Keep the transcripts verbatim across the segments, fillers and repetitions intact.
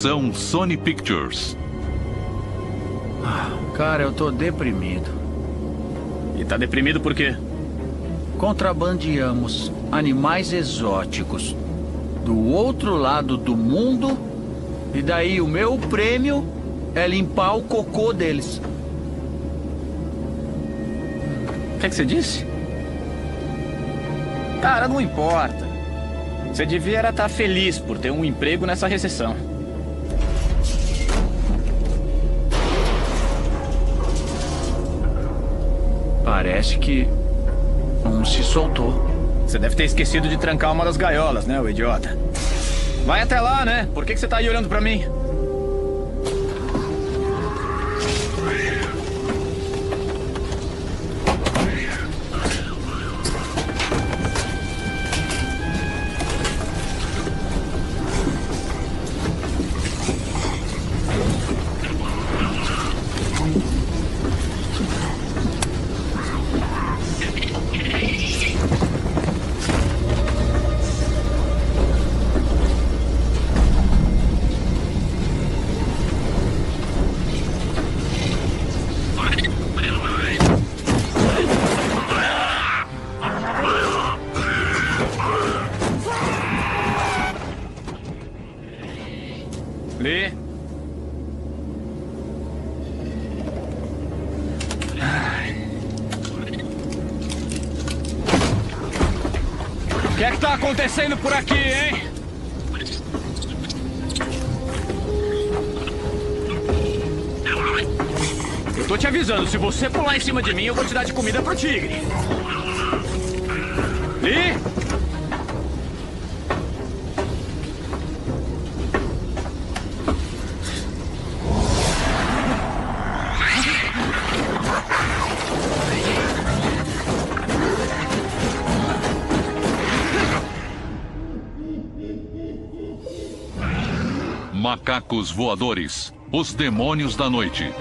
São Sony Pictures. Cara, eu tô deprimido. E tá deprimido por quê? Contrabandeamos animais exóticos do outro lado do mundo e daí o meu prêmio é limpar o cocô deles. O que é que você disse? Cara, não importa. Você devia era estar feliz por ter um emprego nessa recessão. Parece que um se soltou. Você deve ter esquecido de trancar uma das gaiolas, né, o idiota? Vai até lá, né? Por que que você tá aí olhando pra mim? O que é que tá acontecendo por aqui, hein? Eu tô te avisando, se você pular em cima de mim, eu vou te dar de comida pro tigre. Lee? Macacos voadores, os demônios da noite.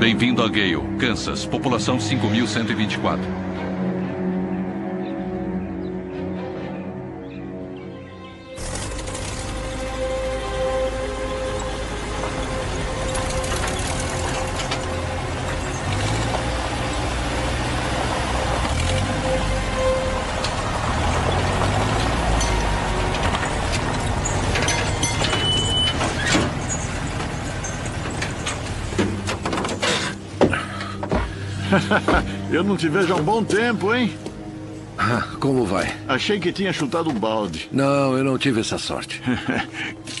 Bem-vindo a Gale, Kansas, população cinco mil cento e vinte e quatro. Eu não te vejo há um bom tempo, hein? Como vai? Achei que tinha chutado um balde. Não, eu não tive essa sorte.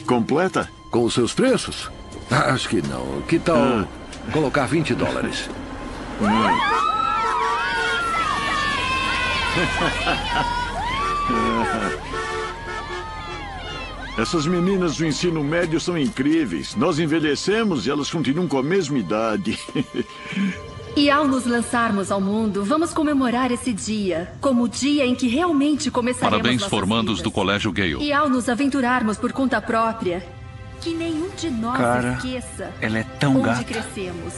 Completa? Com os seus preços? Acho que não. Que tal ah. colocar vinte dólares? Essas meninas do ensino médio são incríveis. Nós envelhecemos e elas continuam com a mesma idade. E ao nos lançarmos ao mundo, vamos comemorar esse dia, como o dia em que realmente começaremos nossas vidas. Parabéns, formandos do Colégio Gale. E ao nos aventurarmos por conta própria, que nenhum de nós Cara, esqueça ela é tão onde gata. crescemos,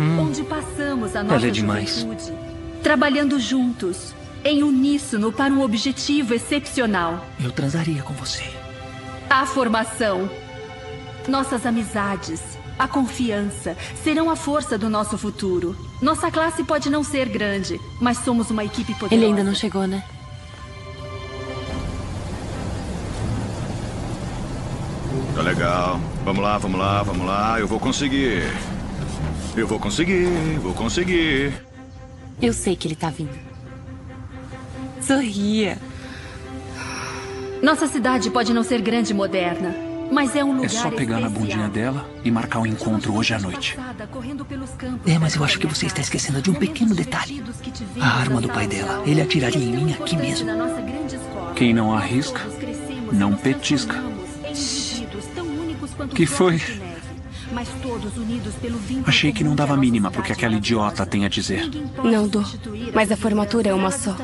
hum, onde passamos a nossa é juventude, trabalhando juntos, em uníssono para um objetivo excepcional. Eu transaria com você. A formação, nossas amizades, a confiança serão a força do nosso futuro. Nossa classe pode não ser grande, mas somos uma equipe poderosa. Ele ainda não chegou, né? Tá legal. Vamos lá, vamos lá, vamos lá. Eu vou conseguir. Eu vou conseguir, vou conseguir. Eu sei que ele tá vindo. Sorria. Nossa cidade pode não ser grande e moderna, Mas é um lugar. É só pegar especial. Na bundinha dela e marcar o um encontro hoje à noite. Passada, campos, é, mas eu acho que você está esquecendo de um pequeno detalhe. A arma do pai dela. Ele atiraria em mim aqui mesmo. Quem não arrisca, não petisca. Que foi? Mas todos unidos pelo vínculo. Achei que não dava a mínima pro que aquela idiota tem a dizer. Não dou, mas a formatura é uma só.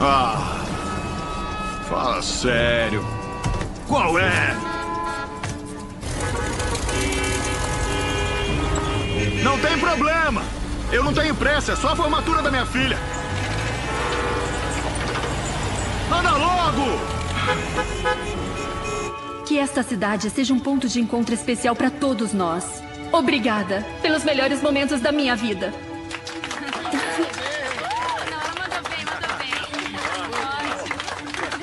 Ah, fala sério. Qual é? Não tem problema. Eu não tenho pressa, é só a formatura da minha filha. Anda logo! Que esta cidade seja um ponto de encontro especial para todos nós. Obrigada pelos melhores momentos da minha vida. Não, mandou bem, mandou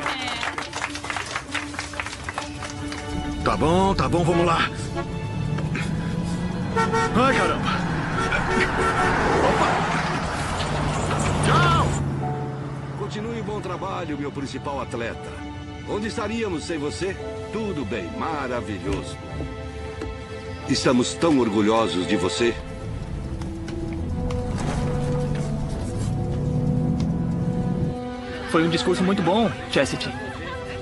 bem. Tá bom, tá bom, vamos lá. Ai, caramba. Opa. Tchau! Continue o bom trabalho, meu principal atleta. Onde estaríamos sem você? Tudo bem, maravilhoso. Estamos tão orgulhosos de você. Foi um discurso muito bom, Chastity.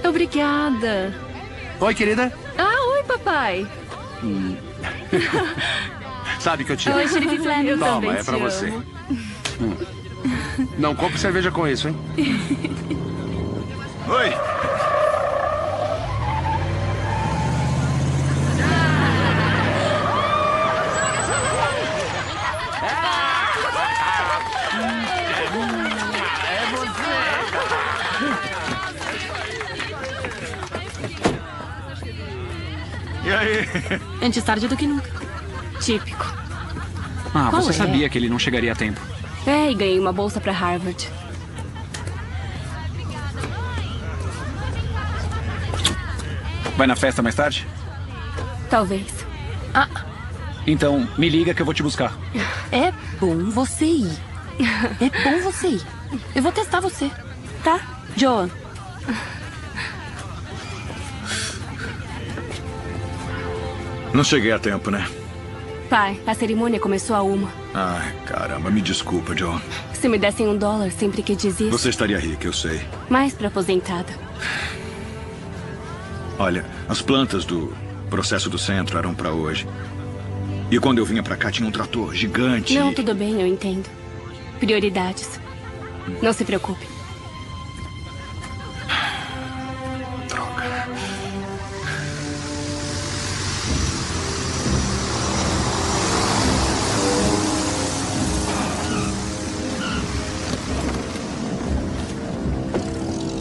Obrigada. Oi, querida. Ah, oi, papai. Hum. Sabe que eu te amo. Oi, xerife Flamengo. Eu Toma, é pra amo. Você. Hum. Não compre cerveja com isso, hein? Oi. E aí? Antes tarde do que nunca. Típico. Ah, Qual você é? Sabia que ele não chegaria a tempo. É, e ganhei uma bolsa para Harvard. Vai na festa mais tarde? Talvez. Ah. Então, me liga que eu vou te buscar. É bom você ir. É bom você ir. Eu vou testar você. Tá, Joan? Não cheguei a tempo, né? Pai, a cerimônia começou a uma. Ai, caramba, me desculpa, John. Se me dessem um dólar sempre que diz isso... Você estaria rica, eu sei. Mais pra aposentada. Olha, as plantas do processo do centro eram pra hoje. E quando eu vinha pra cá tinha um trator gigante. Não, tudo bem, eu entendo. Prioridades. Hum. Não se preocupe. Droga.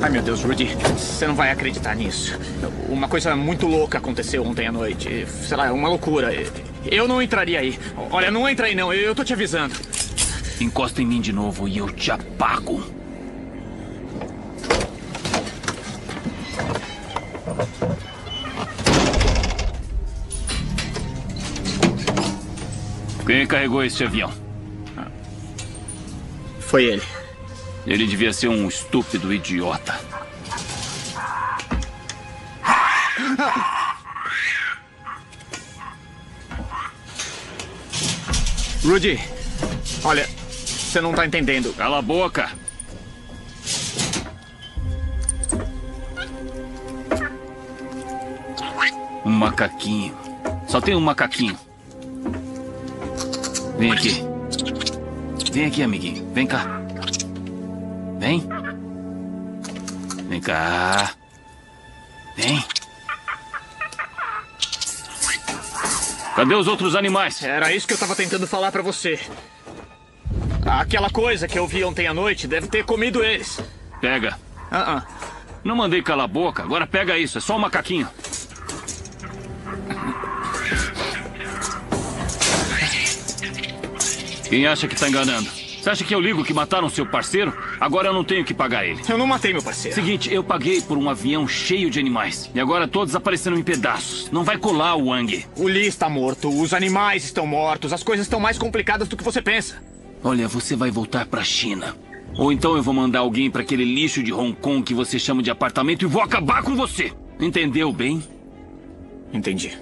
Ai, meu Deus, Rudy, você não vai acreditar nisso. Uma coisa muito louca aconteceu ontem à noite. Sei lá, uma loucura. Eu não entraria aí. Olha, não entra aí não, eu tô te avisando. Encosta em mim de novo e eu te apago. Quem carregou esse avião? Foi ele. Ele devia ser um estúpido idiota. Rudy, olha, você não tá entendendo. Cala a boca. Um macaquinho. Só tem um macaquinho. Vem aqui. Vem aqui, amiguinho. Vem cá. Vem. Vem cá. Vem. Cadê os outros animais? Era isso que eu tava tentando falar pra você. Aquela coisa que eu vi ontem à noite deve ter comido eles. Pega. Uh-uh. Não mandei calar a boca. Agora pega isso. É só um macaquinho. Quem acha que tá enganando? Você acha que eu ligo que mataram seu parceiro? Agora eu não tenho que pagar ele. Eu não matei meu parceiro. Seguinte, eu paguei por um avião cheio de animais. E agora todos apareceram em pedaços. Não vai colar o Wang. O Lee está morto, os animais estão mortos, as coisas estão mais complicadas do que você pensa. Olha, você vai voltar pra China. Ou então eu vou mandar alguém para aquele lixo de Hong Kong que você chama de apartamento e vou acabar com você. Entendeu bem? Entendi.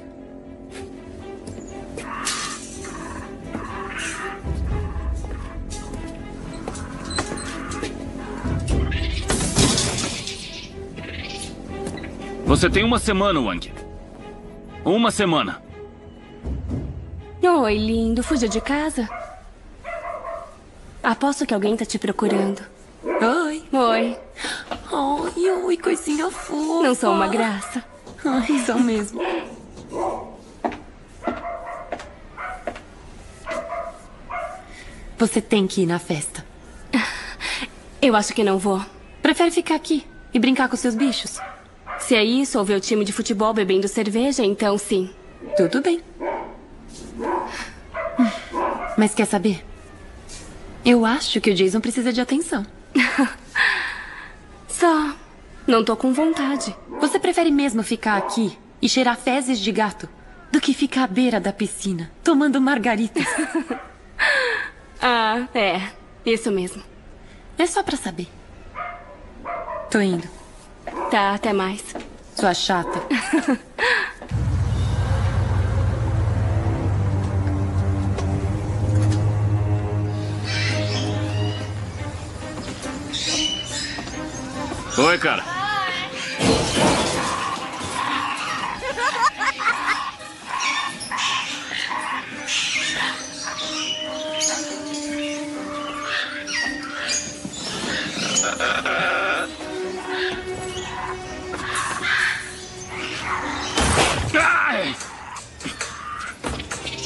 Você tem uma semana, Wang. Uma semana. Oi, lindo. Fugiu de casa? Aposto que alguém tá te procurando. Oi. Oi. Oi, oi, coisinha fofa. Não sou uma graça? Ai, sou mesmo. Você tem que ir na festa. Eu acho que não vou. Prefere ficar aqui e brincar com seus bichos. Se é isso, ou ver o time de futebol bebendo cerveja, então sim. Tudo bem. Mas quer saber? Eu acho que o Jason precisa de atenção. Só não tô com vontade. Você prefere mesmo ficar aqui e cheirar fezes de gato do que ficar à beira da piscina, tomando margaritas? Ah, é. Isso mesmo. É só pra saber. Tô indo. Tá, até mais. Sua chata. Oi, cara.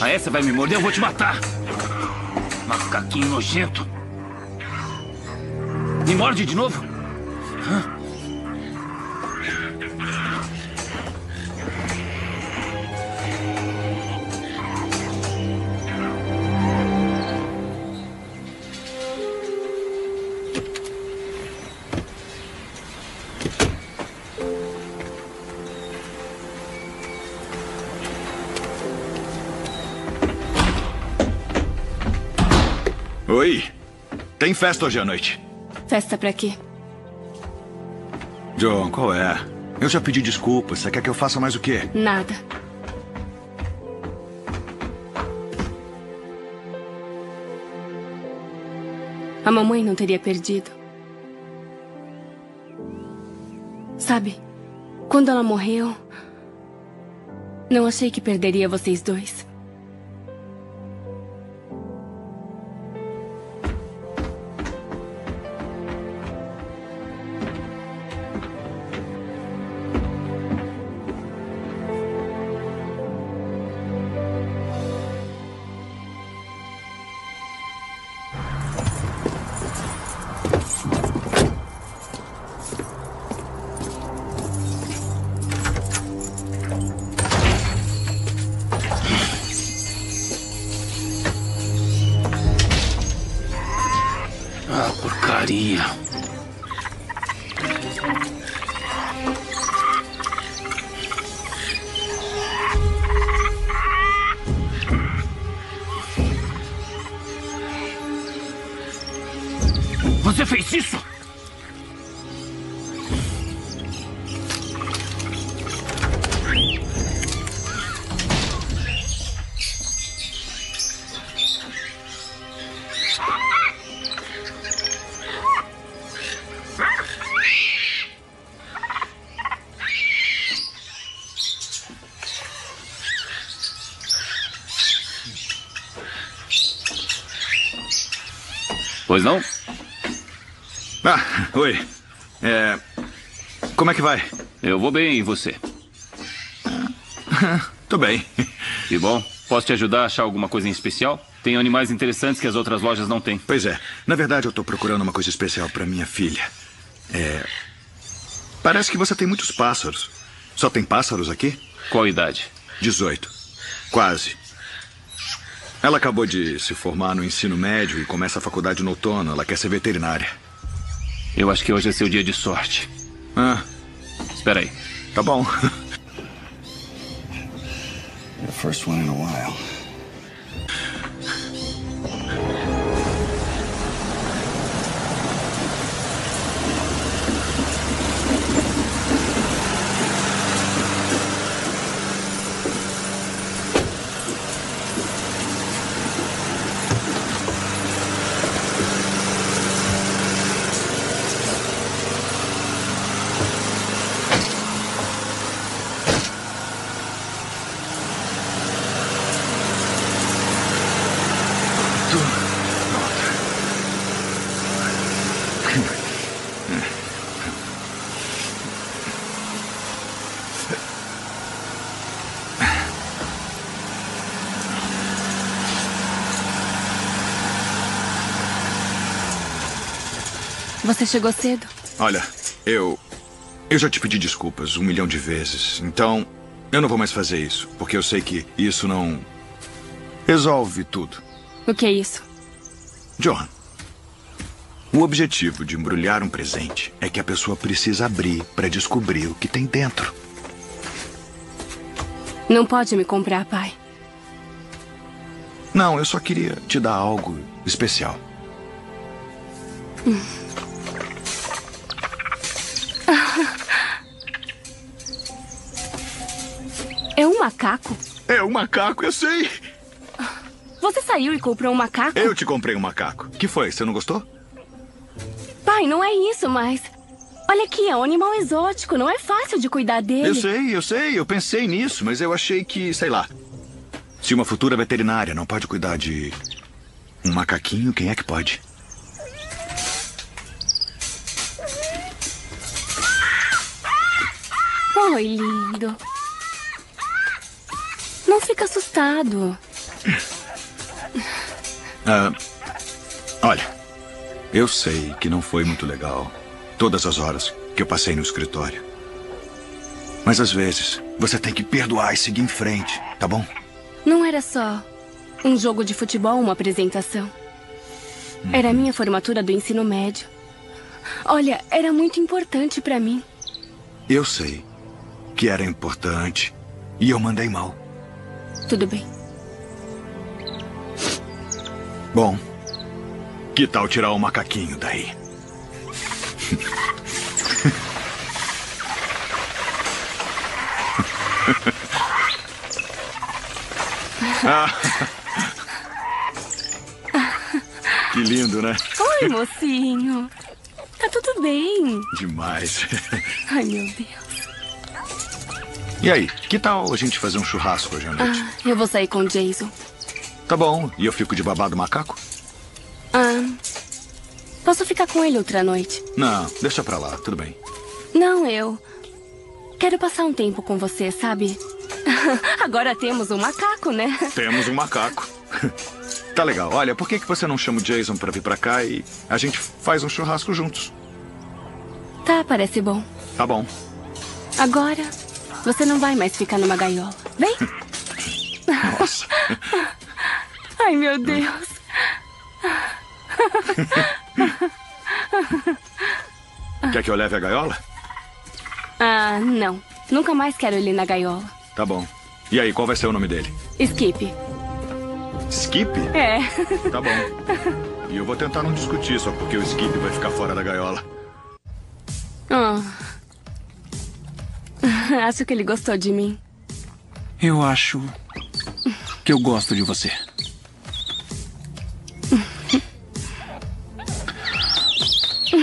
Ah, essa vai me morder, eu vou te matar. Macaquinho nojento. Me morde de novo? Hã? Oi, tem festa hoje à noite. Festa pra quê? John, qual é? Eu já pedi desculpas, você quer que eu faça mais o quê? Nada. A mamãe não teria perdido. Sabe, quando ela morreu, não achei que perderia vocês dois. Você fez isso? Pois não? Ah, oi. É... Como é que vai? Eu vou bem, e você? Tô bem. E bom, posso te ajudar a achar alguma coisa em especial? Tem animais interessantes que as outras lojas não têm. Pois é. Na verdade, eu tô procurando uma coisa especial pra minha filha. É... Parece que você tem muitos pássaros. Só tem pássaros aqui? Qual idade? dezoito. Quase. Ela acabou de se formar no ensino médio e começa a faculdade no outono. Ela quer ser veterinária. Eu acho que hoje é seu dia de sorte. Ah. Espera aí. Tá bom. First one in a while. Você chegou cedo? Olha, eu... Eu já te pedi desculpas um milhão de vezes. Então, eu não vou mais fazer isso. Porque eu sei que isso não... resolve tudo. O que é isso? John, o objetivo de embrulhar um presente é que a pessoa precisa abrir para descobrir o que tem dentro. Não pode me comprar, pai. Não, eu só queria te dar algo especial. Hum. É um macaco? É um macaco, eu sei. Você saiu e comprou um macaco? Eu te comprei um macaco. Que foi? Você não gostou? Pai, não é isso, mas... Olha aqui, é um animal exótico. Não é fácil de cuidar dele. Eu sei, eu sei. Eu pensei nisso, mas eu achei que... Sei lá. Se uma futura veterinária não pode cuidar de... um macaquinho, quem é que pode? Oi, lindo. Não fica assustado. Ah, olha, eu sei que não foi muito legal todas as horas que eu passei no escritório. Mas às vezes você tem que perdoar e seguir em frente, tá bom? Não era só um jogo de futebol, uma apresentação. Hum. Era a minha formatura do ensino médio. Olha, era muito importante pra mim. Eu sei que era importante e eu mandei mal. Tudo bem. Bom, que tal tirar o macaquinho daí? Ah. Que lindo, né? Oi, mocinho. Tá tudo bem. Demais. Ai, meu Deus. E aí, que tal a gente fazer um churrasco hoje à noite? Ah, eu vou sair com o Jason. Tá bom, e eu fico de babado macaco? Ah, posso ficar com ele outra noite? Não, deixa pra lá, tudo bem. Não, eu... quero passar um tempo com você, sabe? Agora temos um macaco, né? Temos um macaco. Tá legal, olha, por que que você não chama o Jason pra vir pra cá e a gente faz um churrasco juntos? Tá, parece bom. Tá bom. Agora, você não vai mais ficar numa gaiola, vem? Nossa... Ai, meu Deus. Quer que eu leve a gaiola? Ah, não. Nunca mais quero ele na gaiola. Tá bom. E aí, qual vai ser o nome dele? Skip. Skip? É. Tá bom. E eu vou tentar não discutir só porque o Skip vai ficar fora da gaiola. Oh. Acho que ele gostou de mim. Eu acho que eu gosto de você.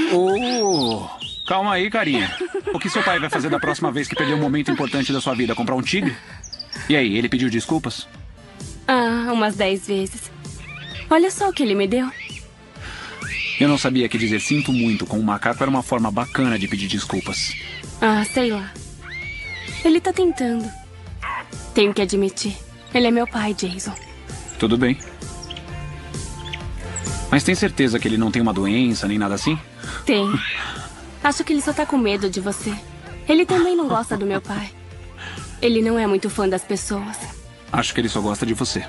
Oh, calma aí, carinha. O que seu pai vai fazer da próxima vez que perder um momento importante da sua vida? Comprar um tigre? E aí, ele pediu desculpas? Ah, umas dez vezes. Olha só o que ele me deu. Eu não sabia que dizer sinto muito com um macaco era uma forma bacana de pedir desculpas. Ah, sei lá. Ele tá tentando. Tenho que admitir. Ele é meu pai, Jason. Tudo bem. Mas tem certeza que ele não tem uma doença, nem nada assim? Tem. Acho que ele só tá com medo de você. Ele também não gosta do meu pai. Ele não é muito fã das pessoas. Acho que ele só gosta de você.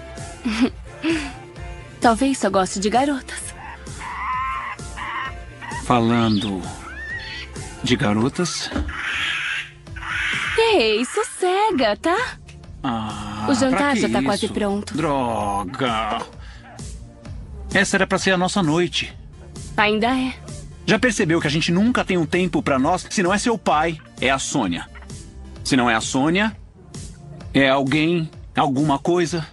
Talvez só goste de garotas. Falando de garotas... Ei, sossega, tá? Ah, o jantar já tá quase pronto. Droga! Essa era pra ser a nossa noite. Ainda é. Já percebeu que a gente nunca tem um tempo pra nós? Se não é seu pai, é a Sônia. Se não é a Sônia, é alguém, alguma coisa.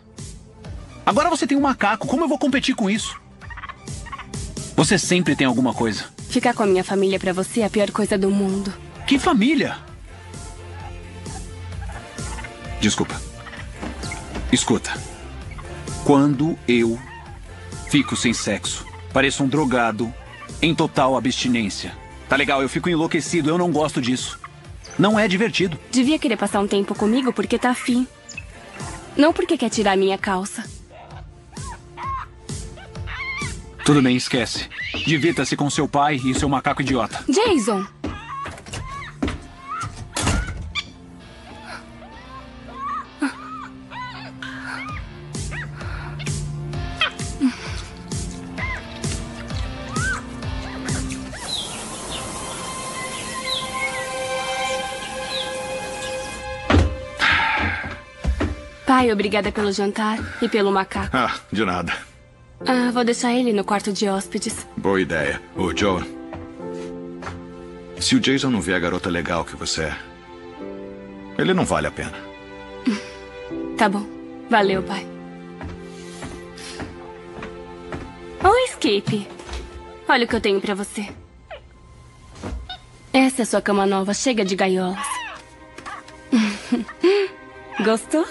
Agora você tem um macaco, como eu vou competir com isso? Você sempre tem alguma coisa. Ficar com a minha família pra você é a pior coisa do mundo. Que família? Desculpa. Escuta. Quando eu... fico sem sexo. Pareço um drogado em total abstinência. Tá legal, eu fico enlouquecido, eu não gosto disso. Não é divertido. Devia querer passar um tempo comigo porque tá afim. Não porque quer tirar minha calça. Tudo bem, esquece. Divirta-se com seu pai e seu macaco idiota. Jason! Pai, obrigada pelo jantar e pelo macaco. Ah, de nada. Ah, vou deixar ele no quarto de hóspedes. Boa ideia. Ô, Joe, se o Jason não vê a garota legal que você é, ele não vale a pena. Tá bom. Valeu, pai. Oi, Skip. Olha o que eu tenho pra você. Essa é a sua cama nova, chega de gaiolas. Gostou?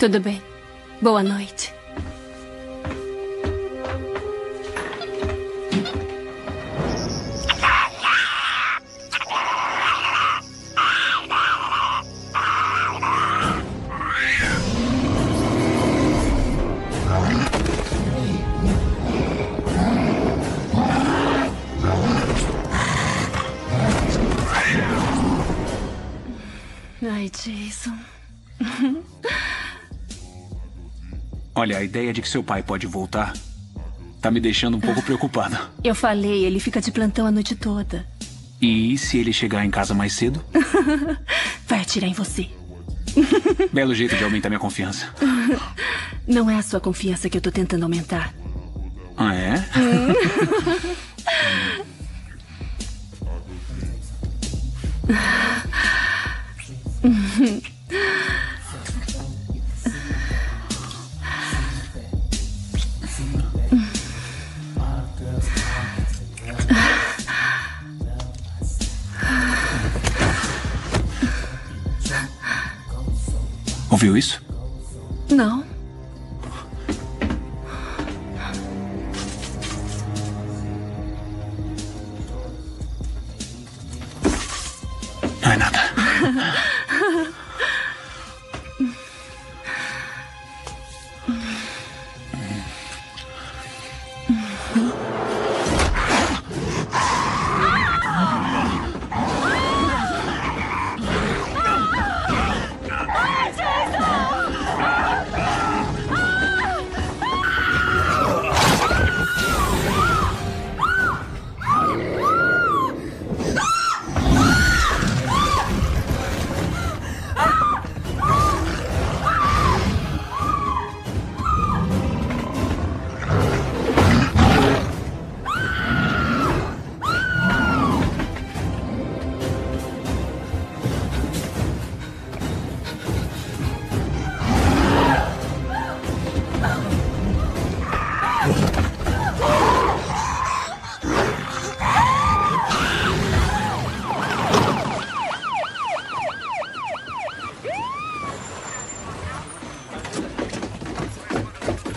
Tudo bem. Boa noite. Ai, Jason. Olha, a ideia de que seu pai pode voltar tá me deixando um pouco preocupada. Eu falei, ele fica de plantão a noite toda. E se ele chegar em casa mais cedo? Vai atirar em você. Belo jeito de aumentar minha confiança. Não é a sua confiança que eu tô tentando aumentar. Ah, é? Ouviu isso? Não. Não é nada.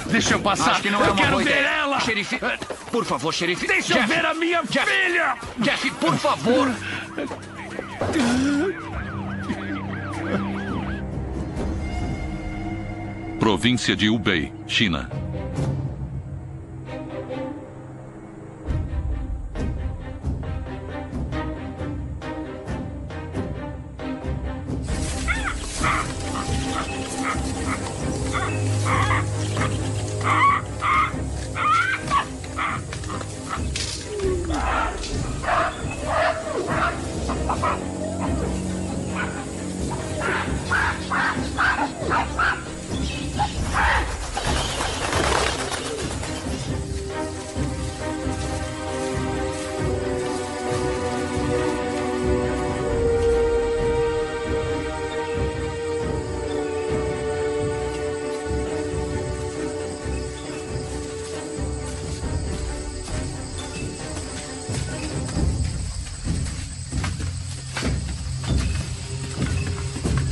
Deixa eu passar. Acho que não é uma boa ideia. Eu quero ver ela. Xerife, por favor, xerife. Deixa eu ver a minha filha. Jeff, por favor. Província de Hubei, China.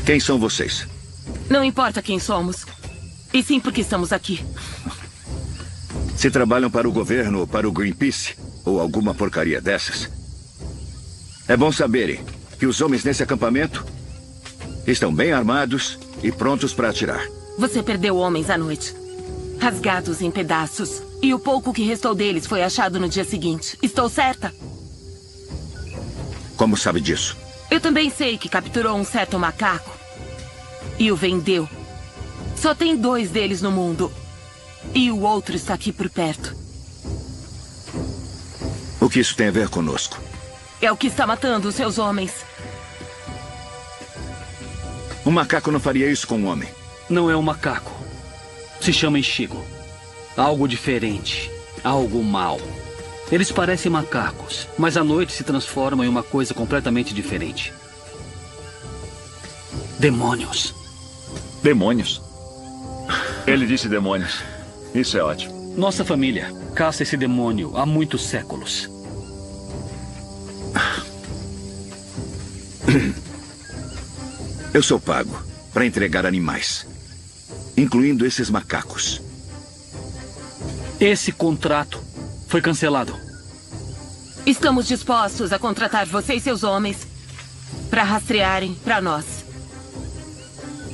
Quem são vocês? Não importa quem somos. E sim porque estamos aqui. Se trabalham para o governo ou para o Greenpeace, ou alguma porcaria dessas, é bom saberem que os homens nesse acampamento Estão bem armados e prontos para atirar. Você perdeu homens à noite. Rasgados em pedaços. E o pouco que restou deles foi achado no dia seguinte. Estou certa? Como sabe disso? Eu também sei que capturou um certo macaco. E o vendeu. Só tem dois deles no mundo. E o outro está aqui por perto. O que isso tem a ver conosco? É o que está matando os seus homens. Um macaco não faria isso com um homem. Não é um macaco. Se chama Enxigo. Algo diferente. Algo mau. Eles parecem macacos, mas à noite se transformam em uma coisa completamente diferente. Demônios. Demônios? Ele disse demônios. Isso é ótimo. Nossa família caça esse demônio há muitos séculos. Eu sou pago para entregar animais, incluindo esses macacos. Esse contrato foi cancelado. Estamos dispostos a contratar você e seus homens para rastrearem para nós.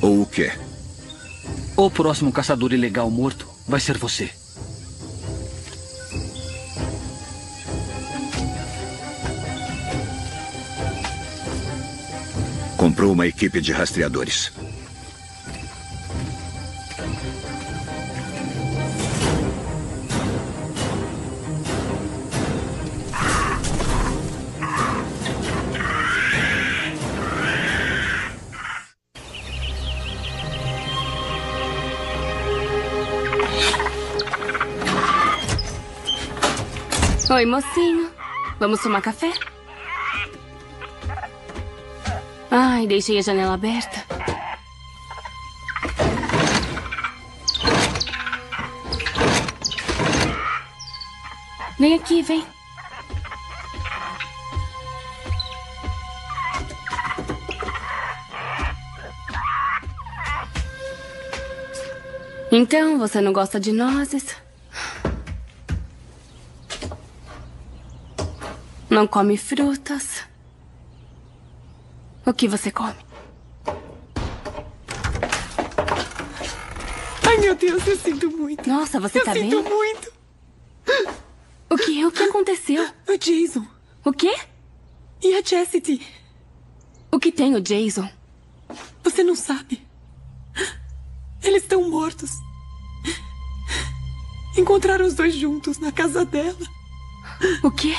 Ou o quê? O próximo caçador ilegal morto vai ser você. Comprou uma equipe de rastreadores. Oi, mocinho. Vamos tomar café? Ai, deixei a janela aberta. Vem aqui, vem. Então, você não gosta de nozes? Não come frutas? O que você come? Ai, meu Deus, eu sinto muito. Nossa, você tá bem? Eu sinto muito. O que? O que aconteceu? O Jason. O quê? E a Chastity? O que tem o Jason? Você não sabe. Eles estão mortos. Encontraram os dois juntos na casa dela. O quê?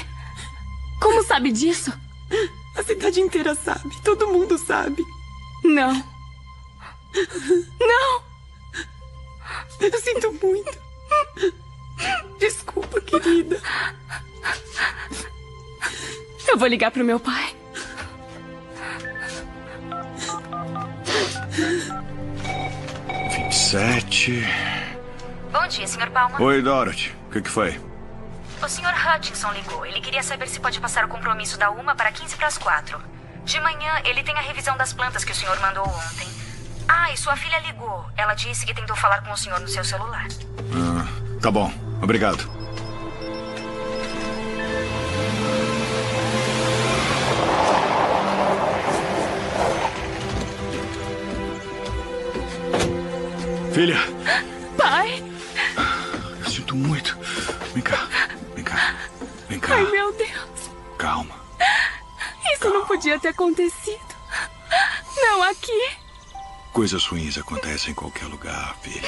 Como sabe disso? A cidade inteira sabe. Todo mundo sabe. Não. Não! Eu sinto muito. Desculpa, querida. Eu vou ligar pro meu pai. vinte e sete... Bom dia, senhor Palma. Oi, Dorothy. O que que foi? O senhor Hutchinson ligou. Ele queria saber se pode passar o compromisso da uma para quinze para as quatro. De manhã, ele tem a revisão das plantas que o senhor mandou ontem. Ah, e sua filha ligou. Ela disse que tentou falar com o senhor no seu celular. Ah, tá bom. Obrigado. Filha! Pai! Eu sinto muito. Vem cá. Vem cá. Ai, meu Deus. Calma. Isso Calma. Não podia ter acontecido. Não aqui. Coisas ruins acontecem em qualquer lugar, filha.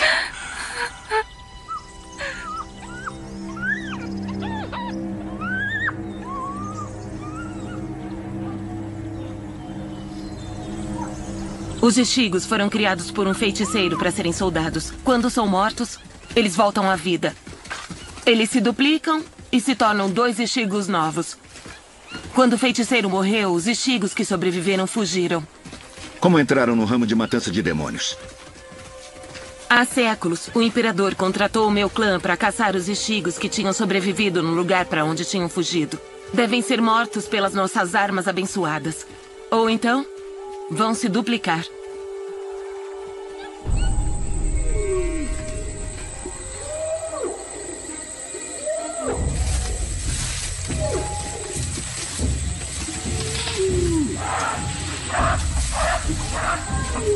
Os Ishigos foram criados por um feiticeiro para serem soldados. Quando são mortos, eles voltam à vida. Eles se duplicam e se tornam dois Ishigos novos. Quando o feiticeiro morreu, os Ishigos que sobreviveram fugiram. Como entraram no ramo de matança de demônios? Há séculos, o imperador contratou o meu clã para caçar os Ishigos que tinham sobrevivido no lugar para onde tinham fugido. Devem ser mortos pelas nossas armas abençoadas. Ou então, vão se duplicar. Come on.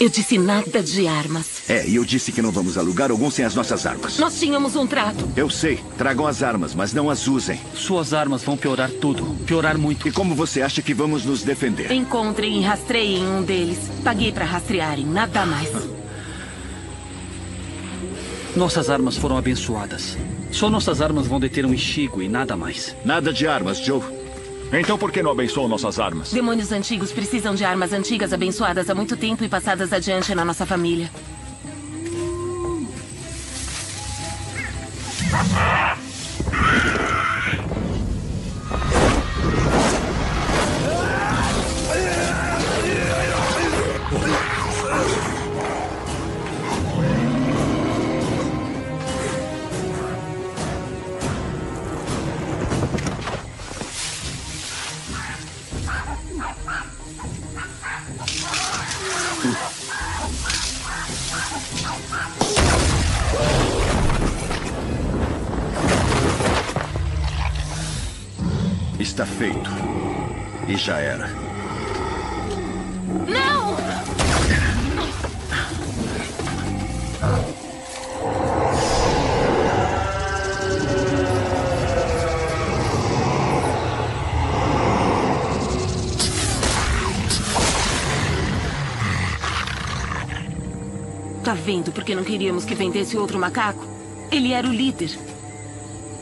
Eu disse nada de armas. É, e eu disse que não vamos a lugar algum sem as nossas armas. Nós tínhamos um trato. Eu sei. Tragam as armas, mas não as usem. Suas armas vão piorar tudo. Piorar muito. E como você acha que vamos nos defender? Encontrem e rastreiem um deles. Paguei para rastrearem, nada mais. Nossas armas foram abençoadas. Só nossas armas vão deter um Ishigo e nada mais. Nada de armas, Joe. Então por que não abençoam nossas armas? Demônios antigos precisam de armas antigas abençoadas há muito tempo e passadas adiante na nossa família. Está feito. E já era. Não! Tá vendo por que não queríamos que vendesse outro macaco? Ele era o líder.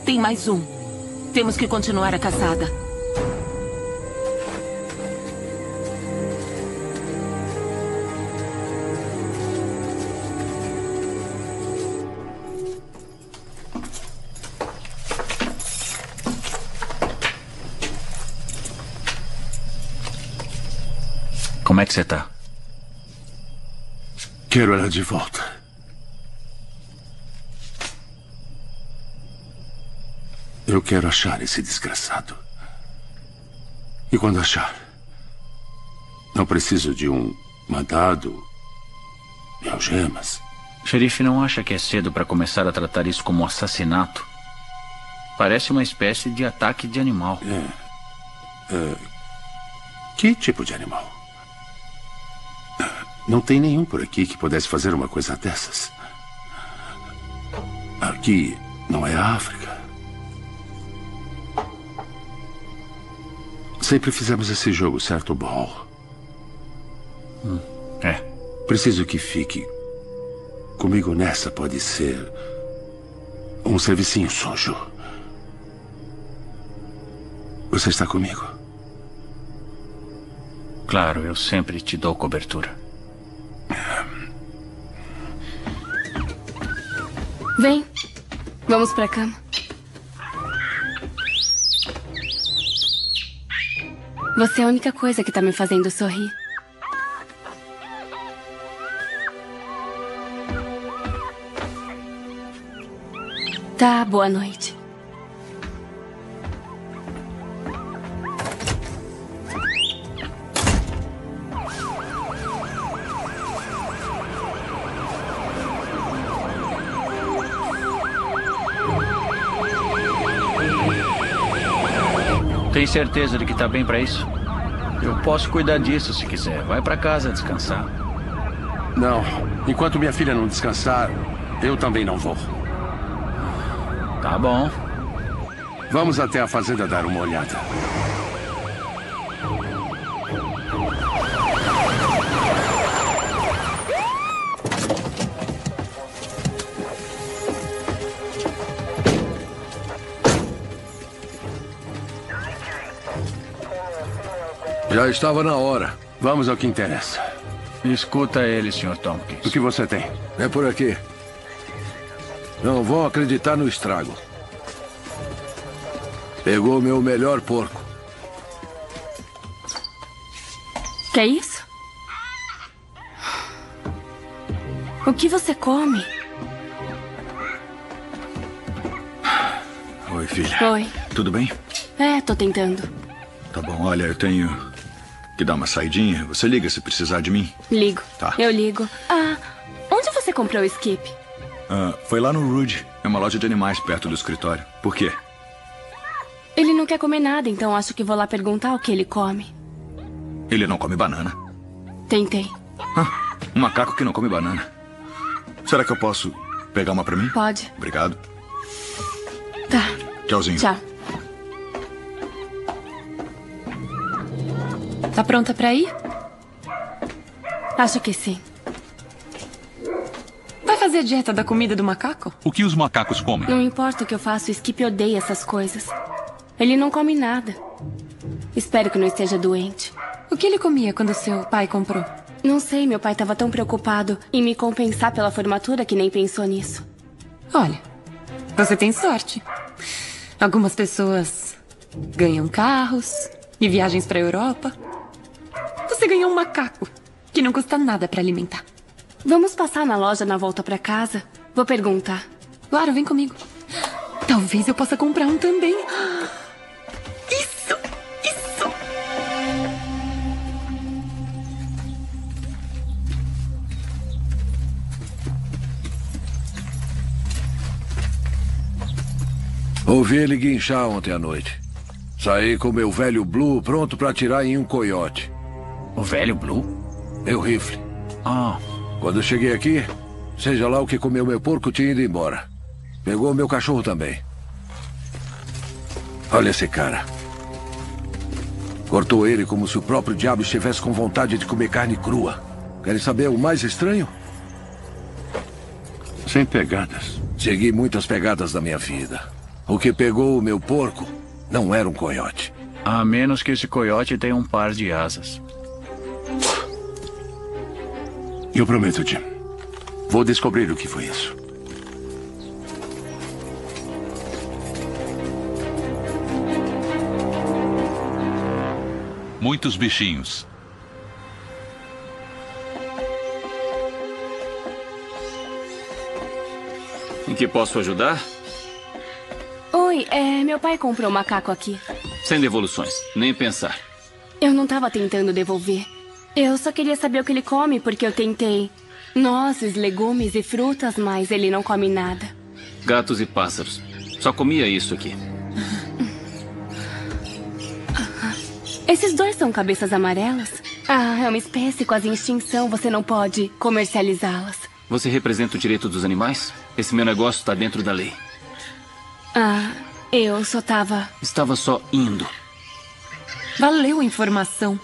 Tem mais um. Temos que continuar a caçada. Como é que você tá? Quero ela de volta. Eu quero achar esse desgraçado. E quando achar, não preciso de um mandado e algemas. Xerife, não acha que é cedo para começar a tratar isso como um assassinato? Parece uma espécie de ataque de animal. É. É. Que tipo de animal? Não tem nenhum por aqui que pudesse fazer uma coisa dessas. Aqui não é a África. Sempre fizemos esse jogo, certo, Ball? Hum. É. Preciso que fique comigo nessa. Pode ser um servicinho sujo. Você está comigo? Claro, eu sempre te dou cobertura. Vem, vamos pra cama. Você é a única coisa que tá me fazendo sorrir. Tá, boa noite. Tem certeza de que tá bem pra isso? Eu posso cuidar disso se quiser. Vai pra casa descansar. Não. Enquanto minha filha não descansar, eu também não vou. Tá bom. Vamos até a fazenda dar uma olhada. Já estava na hora. Vamos ao que interessa. Escuta ele, senhor Tompkins. O que você tem? É por aqui. Não vão acreditar no estrago. Pegou meu melhor porco. Que é isso? O que você come? Oi, filha. Oi. Tudo bem? É, tô tentando. Tá bom, olha, eu tenho que dar uma saidinha. Você liga se precisar de mim? Ligo. Tá. Eu ligo. Ah, onde você comprou o Skip? Ah, foi lá no Rudy. É uma loja de animais perto do escritório. Por quê? Ele não quer comer nada, então acho que vou lá perguntar o que ele come. Ele não come banana. Tentei. Ah, um macaco que não come banana. Será que eu posso pegar uma pra mim? Pode. Obrigado. Tá. Tchauzinho. Tchau. Tá pronta pra ir? Acho que sim. Vai fazer a dieta da comida do macaco? O que os macacos comem? Não importa o que eu faço, o Skip odeia essas coisas. Ele não come nada. Espero que não esteja doente. O que ele comia quando seu pai comprou? Não sei, meu pai estava tão preocupado em me compensar pela formatura que nem pensou nisso. Olha, você tem sorte. Algumas pessoas ganham carros e viagens para a Europa. Você ganhou um macaco que não custa nada para alimentar. Vamos passar na loja na volta para casa? Vou perguntar. Claro, vem comigo. Talvez eu possa comprar um também. Isso, isso. Ouvi ele guinchar ontem à noite. Saí com meu velho Blue pronto para atirar em um coiote. O velho Blue? Meu rifle. Ah. Quando eu cheguei aqui, seja lá o que comeu meu porco tinha ido embora. Pegou meu cachorro também. Olha esse cara. Cortou ele como se o próprio diabo estivesse com vontade de comer carne crua. Querem saber o mais estranho? Sem pegadas. Segui muitas pegadas da minha vida. O que pegou o meu porco não era um coiote. A menos que esse coiote tenha um par de asas. Eu prometo, Jim. Vou descobrir o que foi isso. Muitos bichinhos. Em que posso ajudar? Oi, é, meu pai comprou um macaco aqui. Sem devoluções, nem pensar. Eu não estava tentando devolver. Eu só queria saber o que ele come, porque eu tentei nozes, legumes e frutas, mas ele não come nada. Gatos e pássaros. Só comia isso aqui. Esses dois são cabeças amarelas? Ah, é uma espécie quase em extinção. Você não pode comercializá-las. Você representa o direito dos animais? Esse meu negócio está dentro da lei. Ah, eu só estava... Estava só indo. Valeu a informação.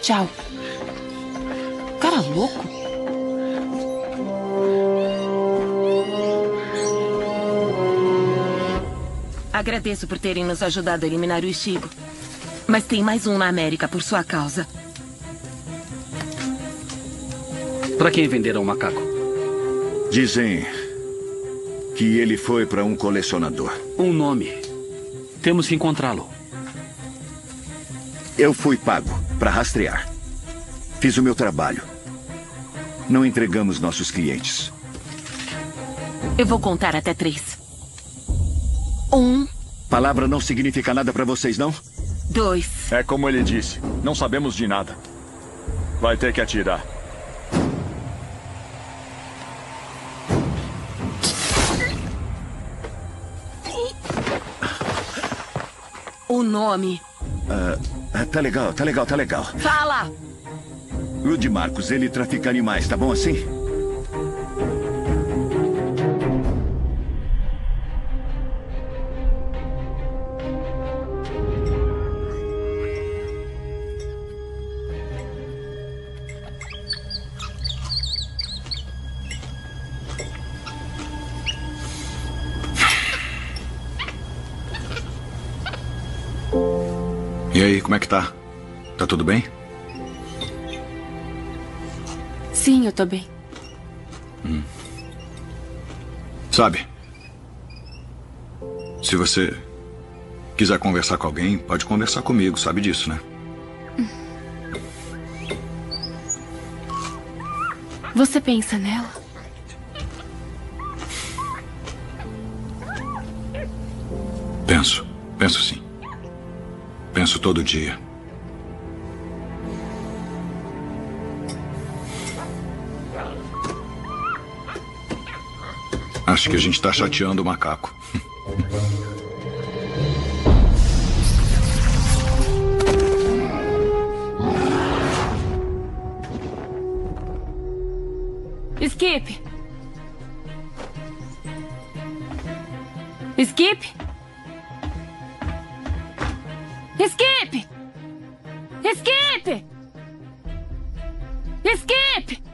Tchau. Cara louco. Agradeço por terem nos ajudado a eliminar o Ishigo. Mas tem mais um na América por sua causa. Para quem venderam o macaco? Dizem que ele foi para um colecionador. Um nome. Temos que encontrá-lo. Eu fui pago para rastrear. Fiz o meu trabalho. Não entregamos nossos clientes. Eu vou contar até três. Um. Palavra não significa nada para vocês, não? Dois. É como ele disse, não sabemos de nada. Vai ter que atirar. O nome. Uh, tá legal, tá legal, tá legal. Fala! Rudy Marcos, ele trafica animais, tá bom assim? E aí, como é que tá? Tá tudo bem? Sim, eu tô bem. Hum. Sabe, se você quiser conversar com alguém, pode conversar comigo, sabe disso, né? Você pensa nela? Penso, penso sim. Penso todo dia. Acho que a gente está chateando o macaco. Skip! Skip! Skip! Skip! Skip!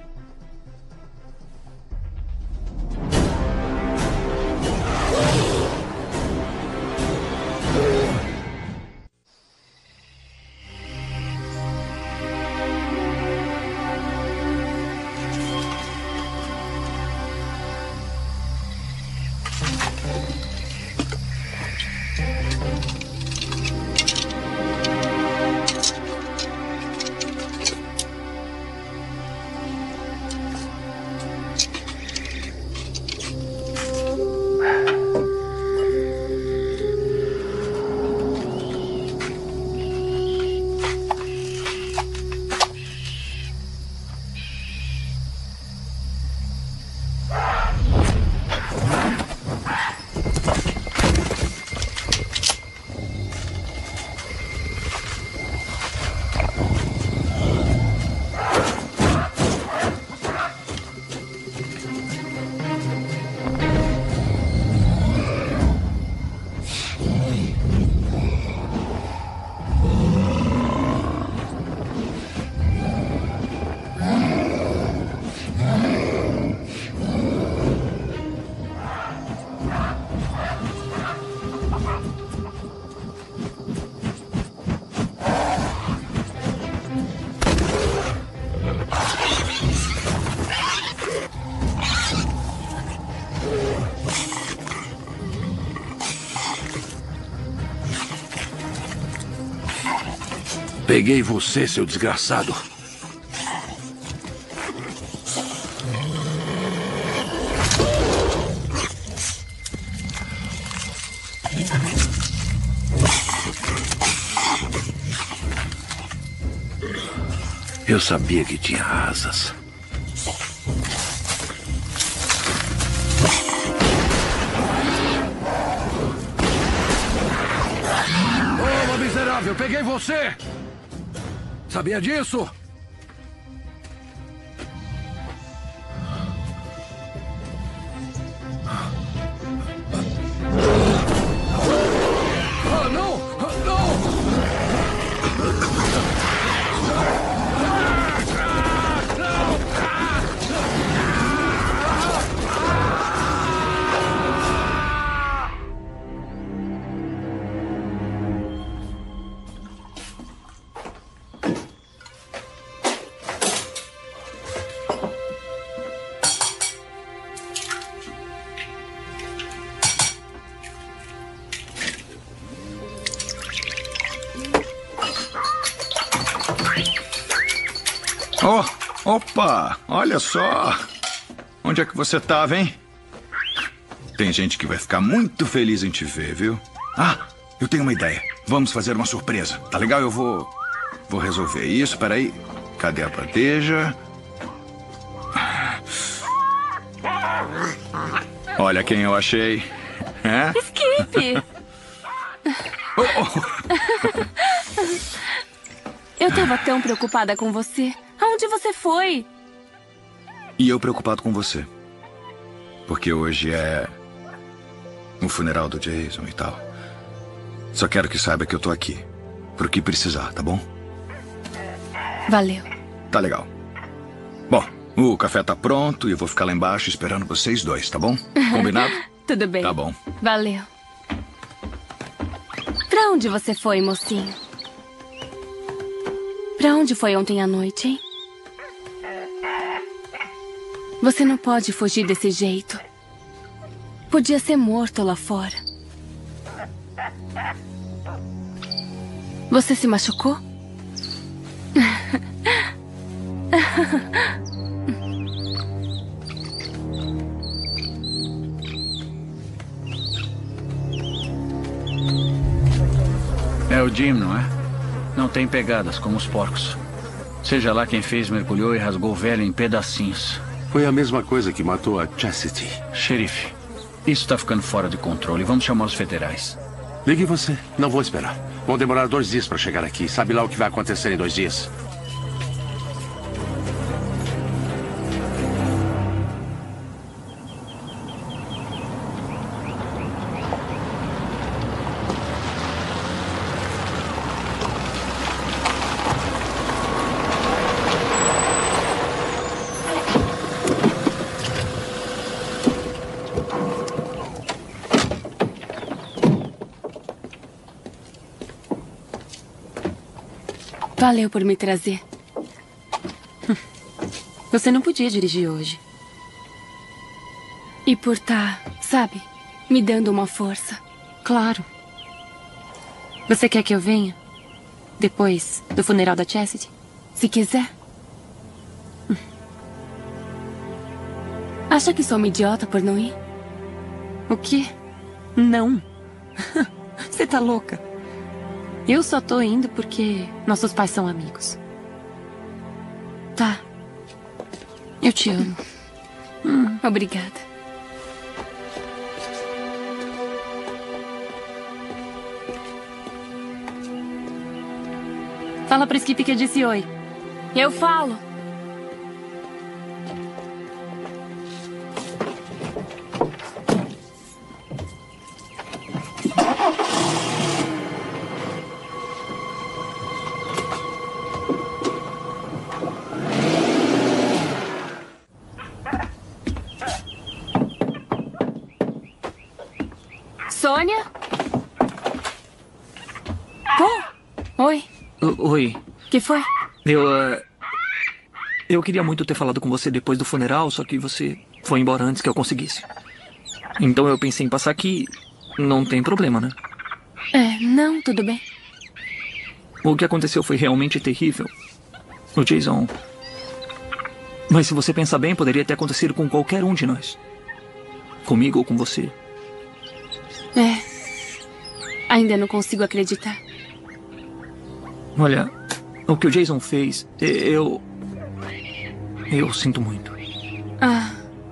Peguei você, seu desgraçado. Eu sabia que tinha asas. Toma, miserável, peguei você! Sabia disso? Ah, não! Ah, não! Oh, opa, olha só. Onde é que você estava, hein? Tem gente que vai ficar muito feliz em te ver, viu? Ah, eu tenho uma ideia. Vamos fazer uma surpresa, tá legal? Eu vou... Vou resolver isso, peraí. Cadê a bandeja? Olha quem eu achei. É? Skip! Oh, oh. Eu estava tão preocupada com você. Aonde você foi? E eu preocupado com você. Porque hoje é o funeral do Jason e tal. Só quero que saiba que eu tô aqui. Pro que precisar, tá bom? Valeu. Tá legal. Bom, o café tá pronto e eu vou ficar lá embaixo esperando vocês dois, tá bom? Combinado? Tudo bem. Tá bom. Valeu. Pra onde você foi, mocinho? Pra onde foi ontem à noite, hein? Você não pode fugir desse jeito. Podia ser morto lá fora. Você se machucou? É É o Jim, não é? Não tem pegadas, como os porcos. Seja lá quem fez, mergulhou e rasgou o velho em pedacinhos. Foi a mesma coisa que matou a Chastity. Xerife, isso tá ficando fora de controle. Vamos chamar os federais. Ligue você. Não vou esperar. Vão demorar dois dias para chegar aqui. Sabe lá o que vai acontecer em dois dias? Valeu por me trazer. Você não podia dirigir hoje. E por estar, sabe, me dando uma força. Claro. Você quer que eu venha? Depois do funeral da Chastity? Se quiser. Acha que sou uma idiota por não ir? O quê? Não. Você tá louca? Eu só tô indo porque nossos pais são amigos. Tá. Eu te amo. Hum, obrigada. Fala pro Skip que eu disse oi. Eu falo. Oi. Que foi? Eu, uh, eu queria muito ter falado com você depois do funeral, só que você foi embora antes que eu conseguisse. Então eu pensei em passar aqui. Não tem problema, né? É, não, tudo bem. O que aconteceu foi realmente terrível. O Jason... Mas se você pensar bem, poderia ter acontecido com qualquer um de nós. Comigo ou com você. É. Ainda não consigo acreditar. Olha, o que o Jason fez, eu... Eu sinto muito. Ah,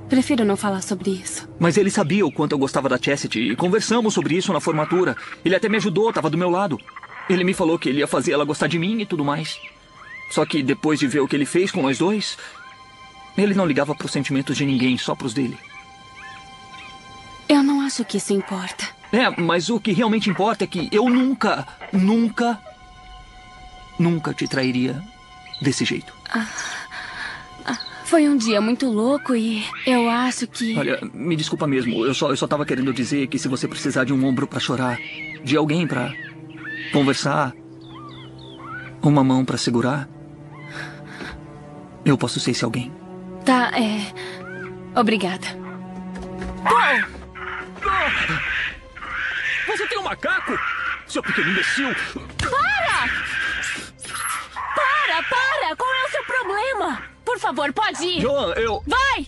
prefiro não falar sobre isso. Mas ele sabia o quanto eu gostava da Chastity e conversamos sobre isso na formatura. Ele até me ajudou, estava do meu lado. Ele me falou que ele ia fazer ela gostar de mim e tudo mais. Só que depois de ver o que ele fez com nós dois, ele não ligava para os sentimentos de ninguém, só para os dele. Eu não acho que isso importa. É, mas o que realmente importa é que eu nunca, nunca... Nunca te trairia desse jeito. Ah, ah, foi um dia muito louco e eu acho que... Olha, me desculpa mesmo. Eu só, eu só tava querendo dizer que se você precisar de um ombro pra chorar, de alguém pra conversar, uma mão pra segurar, eu posso ser esse alguém. Tá, é... Obrigada. Ah! Ah! Você tem um macaco? Seu pequeno imbecil! Para! Para, para! Qual é o seu problema? Por favor, pode ir! Joan, eu... Vai!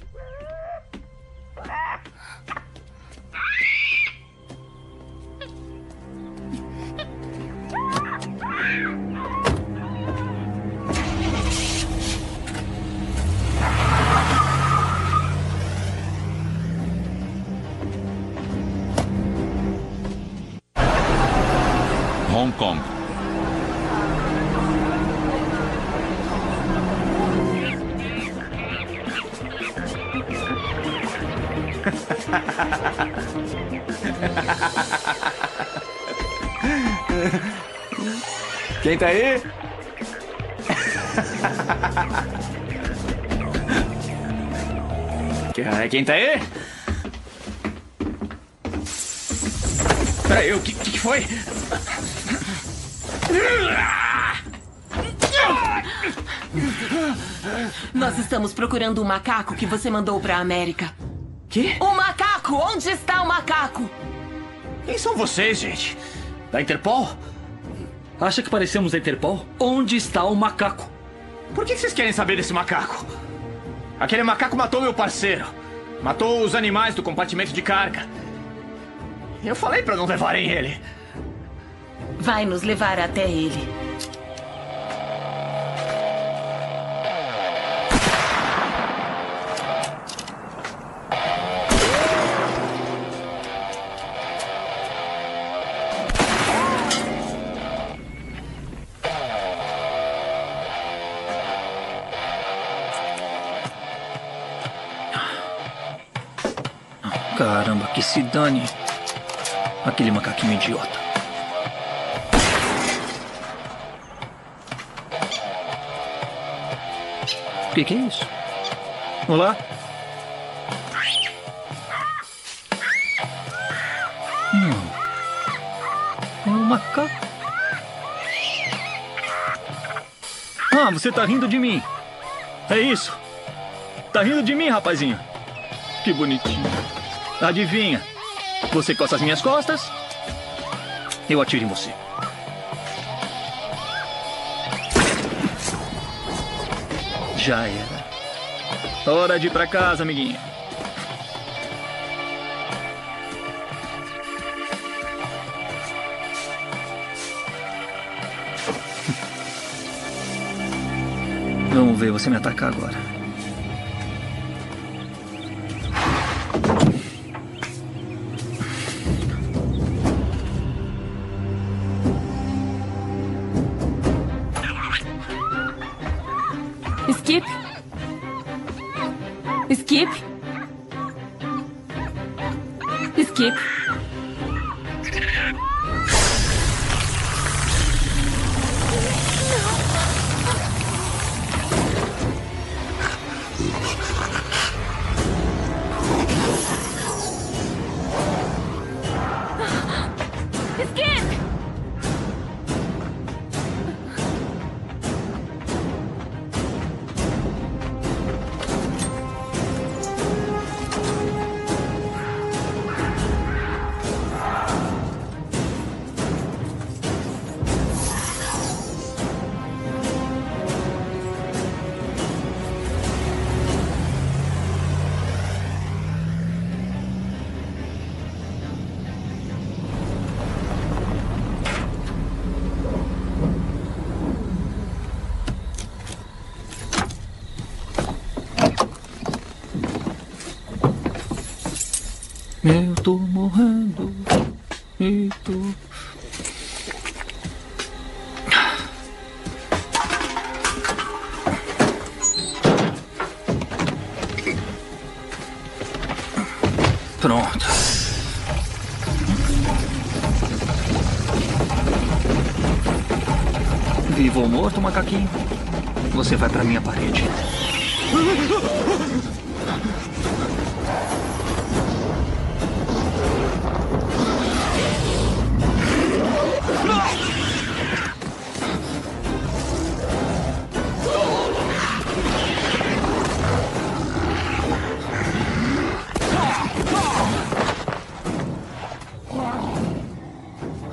Hong Kong. Quem tá aí? Quem tá aí? Peraí, o que, que foi? Nós estamos procurando um macaco que você mandou pra América. Que? O macaco! Onde está o macaco? Quem são vocês, gente? Da Interpol? Acha que parecemos da Interpol? Onde está o macaco? Por que vocês querem saber desse macaco? Aquele macaco matou meu parceiro. Matou os animais do compartimento de carga. Eu falei pra não levarem ele. vai nos levar até ele. Caramba, que se dane aquele macaquinho idiota. O que, que é isso? Olá? Não. É um macaco. Ah, você tá rindo de mim. É isso. Tá rindo de mim, rapazinho. Que bonitinho. Adivinha? Você coça as minhas costas? Eu atiro em você. Já era. Hora de ir pra casa, amiguinha. Vamos ver você me atacar agora. Eu tô morrendo, eu tô... Pronto. Vivo ou morto, macaquinho? Você vai pra minha parede.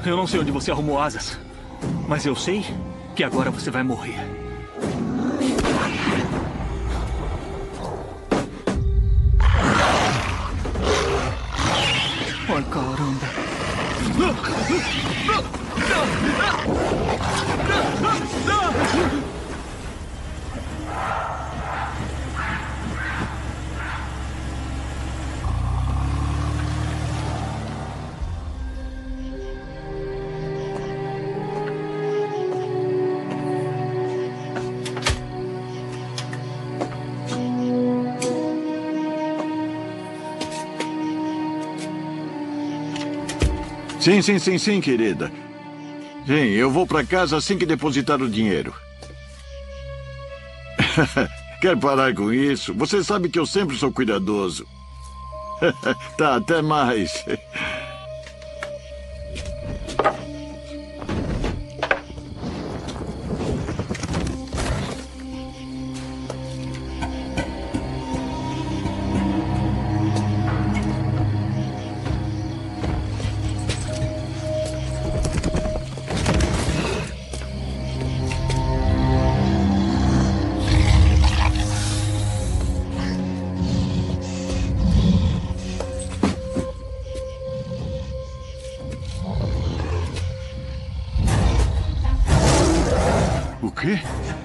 Eu não sei onde você arrumou asas, mas eu sei que agora você vai morrer. Ai, caramba. Sim, sim, sim, sim, querida. Sim, eu vou pra casa assim que depositar o dinheiro. Quer parar com isso? Você sabe que eu sempre sou cuidadoso. Tá, até mais.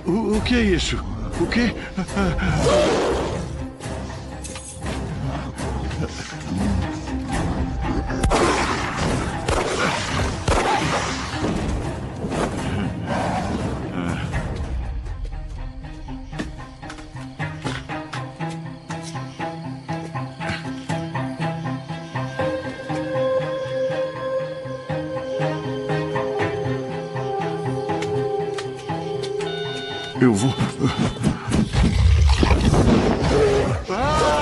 O, o que é isso? O quê? Eu vou... Ah!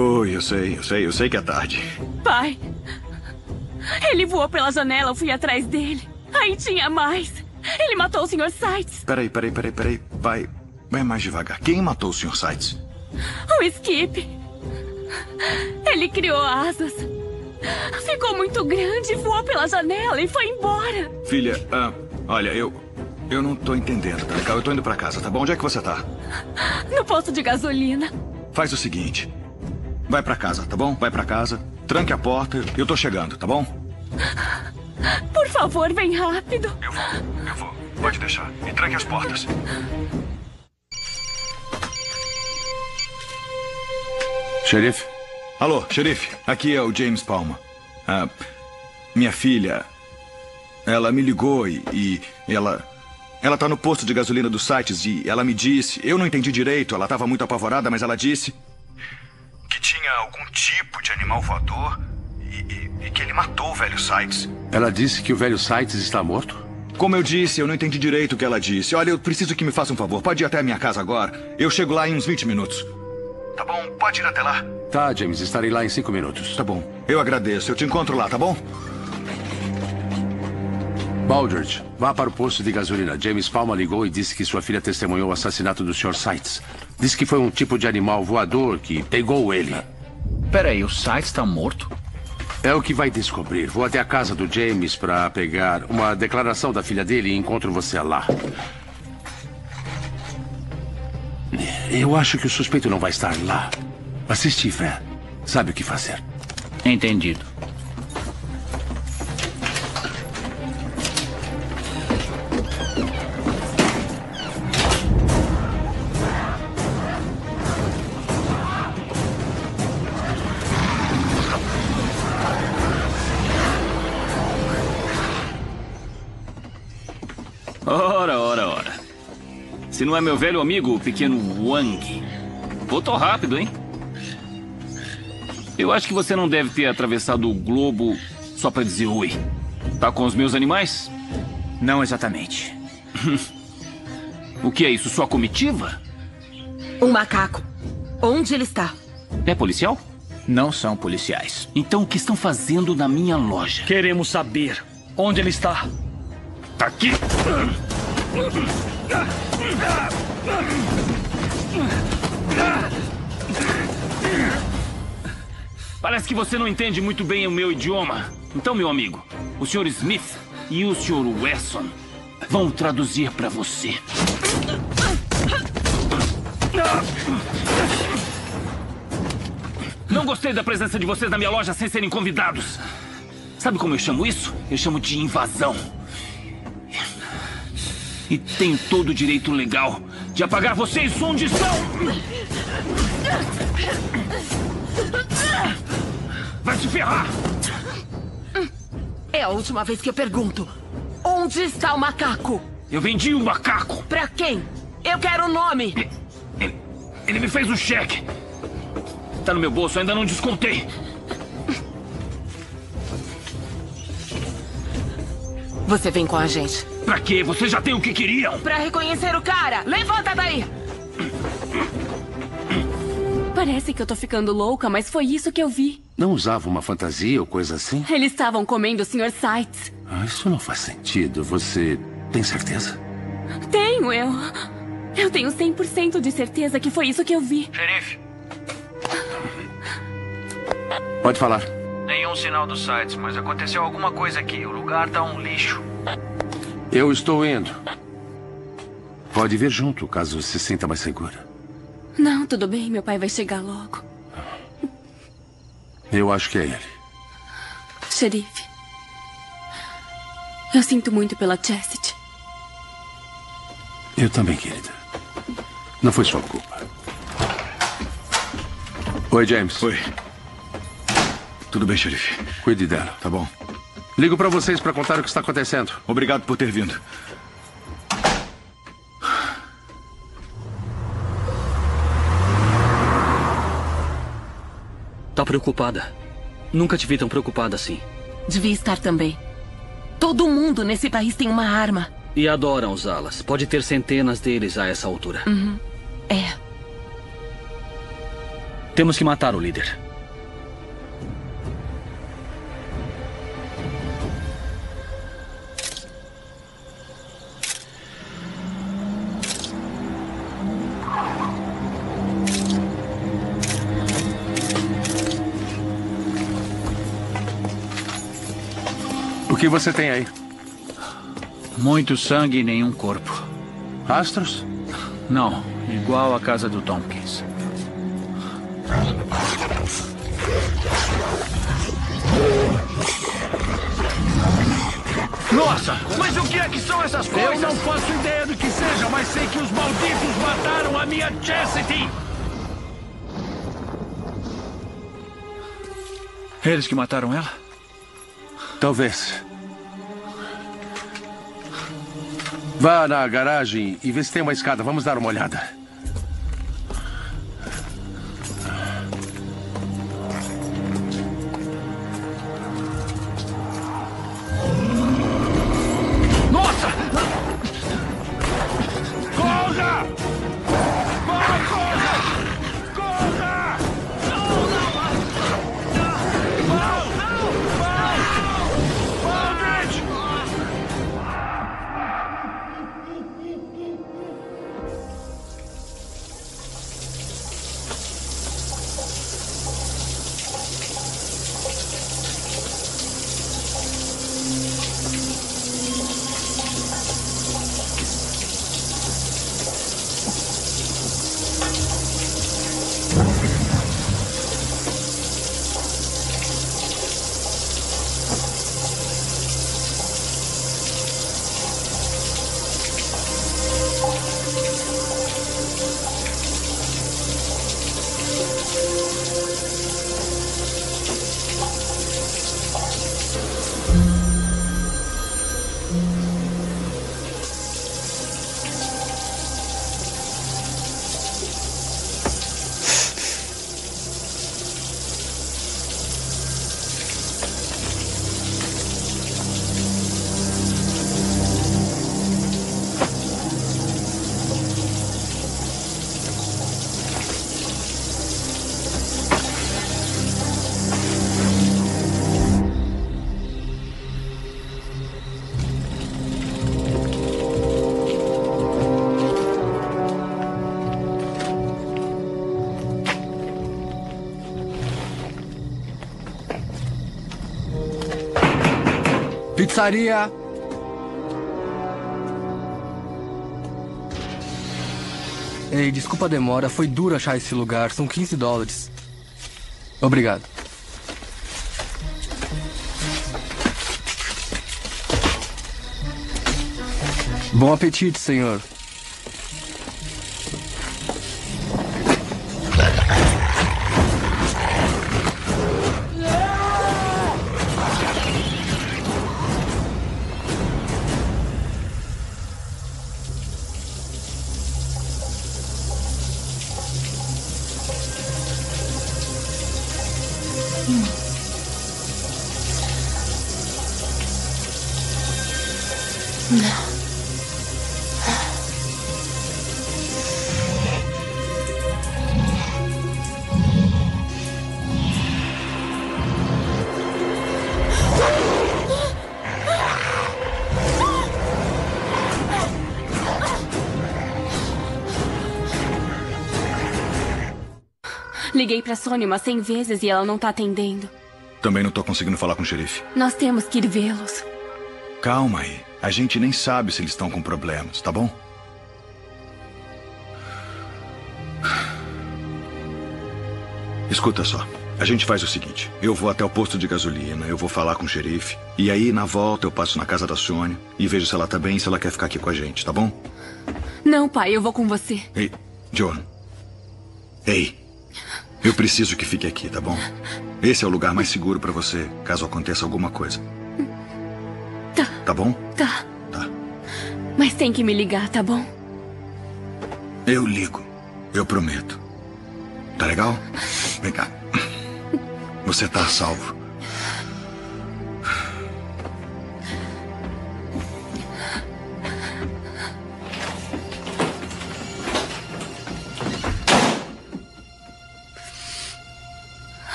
Oi, eu sei, eu sei, eu sei que é tarde. Pai, ele voou pela janela, eu fui atrás dele. Aí tinha mais. Ele matou o senhor Sites. Peraí, peraí, peraí, peraí. Pai, vai mais devagar. Quem matou o senhor Sites? O Skip. Ele criou asas. Ficou muito grande, voou pela janela e foi embora. Filha, ah, olha, eu... Eu não tô entendendo, tá legal? Eu tô indo pra casa, tá bom? Onde é que você tá? No posto de gasolina. Faz o seguinte... Vai pra casa, tá bom? Vai pra casa. Tranque a porta. Eu tô chegando, tá bom? Por favor, vem rápido. Eu vou, eu vou. Pode deixar. E tranque as portas. Xerife? Alô, xerife. Aqui é o James Palma. Ah, minha filha... Ela me ligou e... e ela... Ela tá no posto de gasolina dos Sites e ela me disse... Eu não entendi direito. Ela tava muito apavorada, mas ela disse... que tinha algum tipo de animal voador e, e, e que ele matou o velho Sites. Ela disse que o velho Sites está morto? Como eu disse, eu não entendi direito o que ela disse. Olha, eu preciso que me faça um favor. Pode ir até a minha casa agora. Eu chego lá em uns vinte minutos. Tá bom, pode ir até lá. Tá, James, estarei lá em cinco minutos. Tá bom, eu agradeço. Eu te encontro lá, tá bom? Baldridge, vá para o posto de gasolina. James Palma ligou e disse que sua filha testemunhou o assassinato do senhor Sites. Diz que foi um tipo de animal voador que pegou ele. Peraí, o Sites está morto? É o que vai descobrir. Vou até a casa do James para pegar uma declaração da filha dele e encontro você lá. Eu acho que o suspeito não vai estar lá. Mas se estiver, sabe o que fazer. Entendido. Ora, ora, ora. Se não é meu velho amigo, o pequeno Wang. Voltou rápido, hein? Eu acho que você não deve ter atravessado o globo só pra dizer oi. Tá com os meus animais? Não exatamente. O que é isso? Sua comitiva? Um macaco. Onde ele está? É policial? Não são policiais. Então o que estão fazendo na minha loja? Queremos saber onde ele está. Tá aqui! Parece que você não entende muito bem o meu idioma. Então, meu amigo, o senhor Smith e o senhor Wesson vão traduzir para você. Não gostei da presença de vocês na minha loja sem serem convidados. Sabe como eu chamo isso? Eu chamo de invasão. E tenho todo o direito legal de apagar vocês onde estão. Vai se ferrar! É a última vez que eu pergunto. Onde está o macaco? Eu vendi o macaco. Pra quem? Eu quero o nome. Ele, ele, ele me fez o cheque. Tá no meu bolso, ainda não descontei. Você vem com a gente. Pra quê? Você já tem o que queriam. Pra reconhecer o cara. Levanta daí! Parece que eu tô ficando louca, mas foi isso que eu vi. Não usava uma fantasia ou coisa assim? Eles estavam comendo o senhor Sites. Ah, isso não faz sentido. Você tem certeza? Tenho, eu... Eu tenho cem por cento de certeza que foi isso que eu vi. Xerife. Pode falar. Nenhum sinal do Sites, mas aconteceu alguma coisa aqui. O lugar tá um lixo. Eu estou indo. Pode vir junto, caso se sinta mais segura. Não, tudo bem. Meu pai vai chegar logo. Eu acho que é ele. Xerife, eu sinto muito pela Chastity. Eu também, querida. Não foi sua culpa. Oi, James. Oi. Tudo bem, xerife? Cuide dela. Tá bom. Ligo pra vocês pra contar o que está acontecendo. Obrigado por ter vindo. Tá preocupada. Nunca te vi tão preocupada assim. Devia estar também. Todo mundo nesse país tem uma arma. E adoram usá-las. Pode ter centenas deles a essa altura. Uhum. É. Temos que matar o líder. O que você tem aí? Muito sangue e nenhum corpo. Rastros? Não, igual a casa do Tompkins. Nossa, mas o que é que são essas coisas? Eu não faço ideia do que seja, mas sei que os malditos mataram a minha Chastity. Eles que mataram ela? Talvez. Vá na garagem e vê se tem uma escada. Vamos dar uma olhada. Nossa! Corra! Vai, corra! Corra! Não, não! Não! Não! Não! Não! Não! Não! pizzaria. Ei, desculpa a demora, foi duro achar esse lugar, são quinze dólares. Obrigado. Bom apetite, senhor. Liguei pra Sony umas cem vezes e ela não tá atendendo. Também não tô conseguindo falar com o xerife. Nós temos que ir vê-los. Calma aí. A gente nem sabe se eles estão com problemas, tá bom? Escuta só. A gente faz o seguinte. Eu vou até o posto de gasolina, eu vou falar com o xerife. E aí, na volta, eu passo na casa da Sônia e vejo se ela tá bem e se ela quer ficar aqui com a gente, tá bom? Não, pai. Eu vou com você. Ei, John. Ei. Eu preciso que fique aqui, tá bom? Esse é o lugar mais seguro pra você, caso aconteça alguma coisa. Tá. Tá bom? Tá. Tá. Mas tem que me ligar, tá bom? Eu ligo. Eu prometo. Tá legal? Vem cá. Você tá salvo.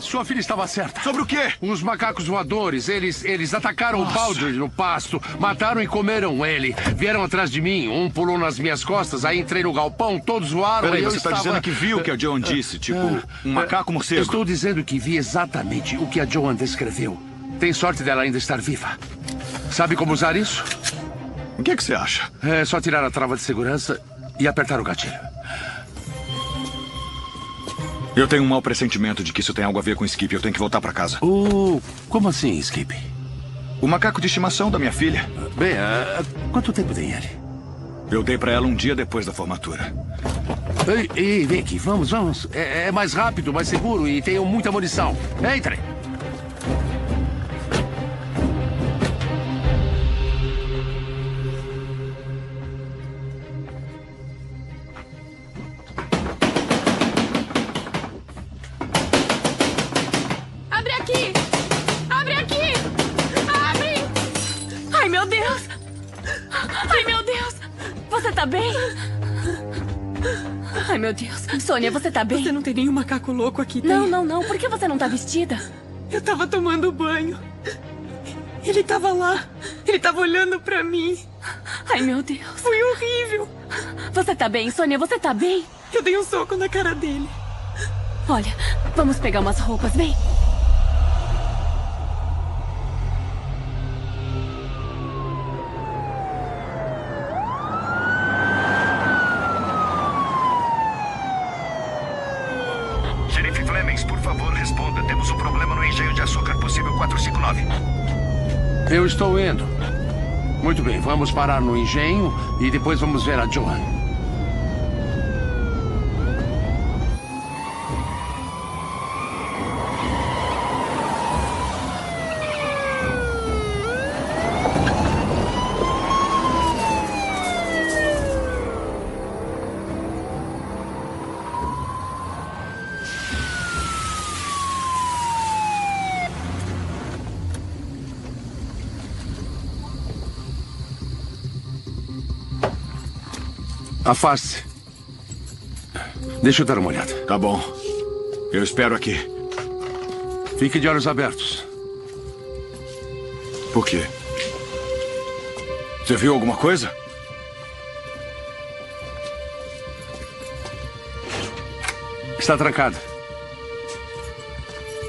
Sua filha estava certa. Sobre o quê? Os macacos voadores, eles, eles atacaram Nossa. o Baldur no pasto, mataram e comeram ele. Vieram atrás de mim, um pulou nas minhas costas, aí entrei no galpão, todos voaram. Peraí, você está estava... dizendo que viu o que a Joan disse, tipo, um macaco morcego? Eu estou dizendo que vi exatamente o que a Joan descreveu. Tem sorte dela ainda estar viva. Sabe como usar isso? O que é que você acha? É só tirar a trava de segurança e apertar o gatilho. Eu tenho um mau pressentimento de que isso tem algo a ver com o Skip. Eu tenho que voltar pra casa. Oh, como assim, Skip? O macaco de estimação da minha filha. Bem, uh, quanto tempo tem ele? Eu dei pra ela um dia depois da formatura. Ei, ei, vem aqui, vamos, vamos. É, é mais rápido, mais seguro e tenho muita munição. Entrem. Meu Deus, Sônia, você tá bem? Você não tem nenhum macaco louco aqui, tem? Não, não, não. Por que você não tá vestida? Eu tava tomando banho. Ele tava lá. Ele tava olhando pra mim. Ai, meu Deus. Foi horrível. Você tá bem, Sônia? Você tá bem? Eu dei um soco na cara dele. Olha, vamos pegar umas roupas, vem. Eu estou indo. Muito bem, vamos parar no engenho e depois vamos ver a Joan. Afaste-se. Deixa eu dar uma olhada. Tá bom. Eu espero aqui. Fique de olhos abertos. Por quê? Você viu alguma coisa? Está trancada.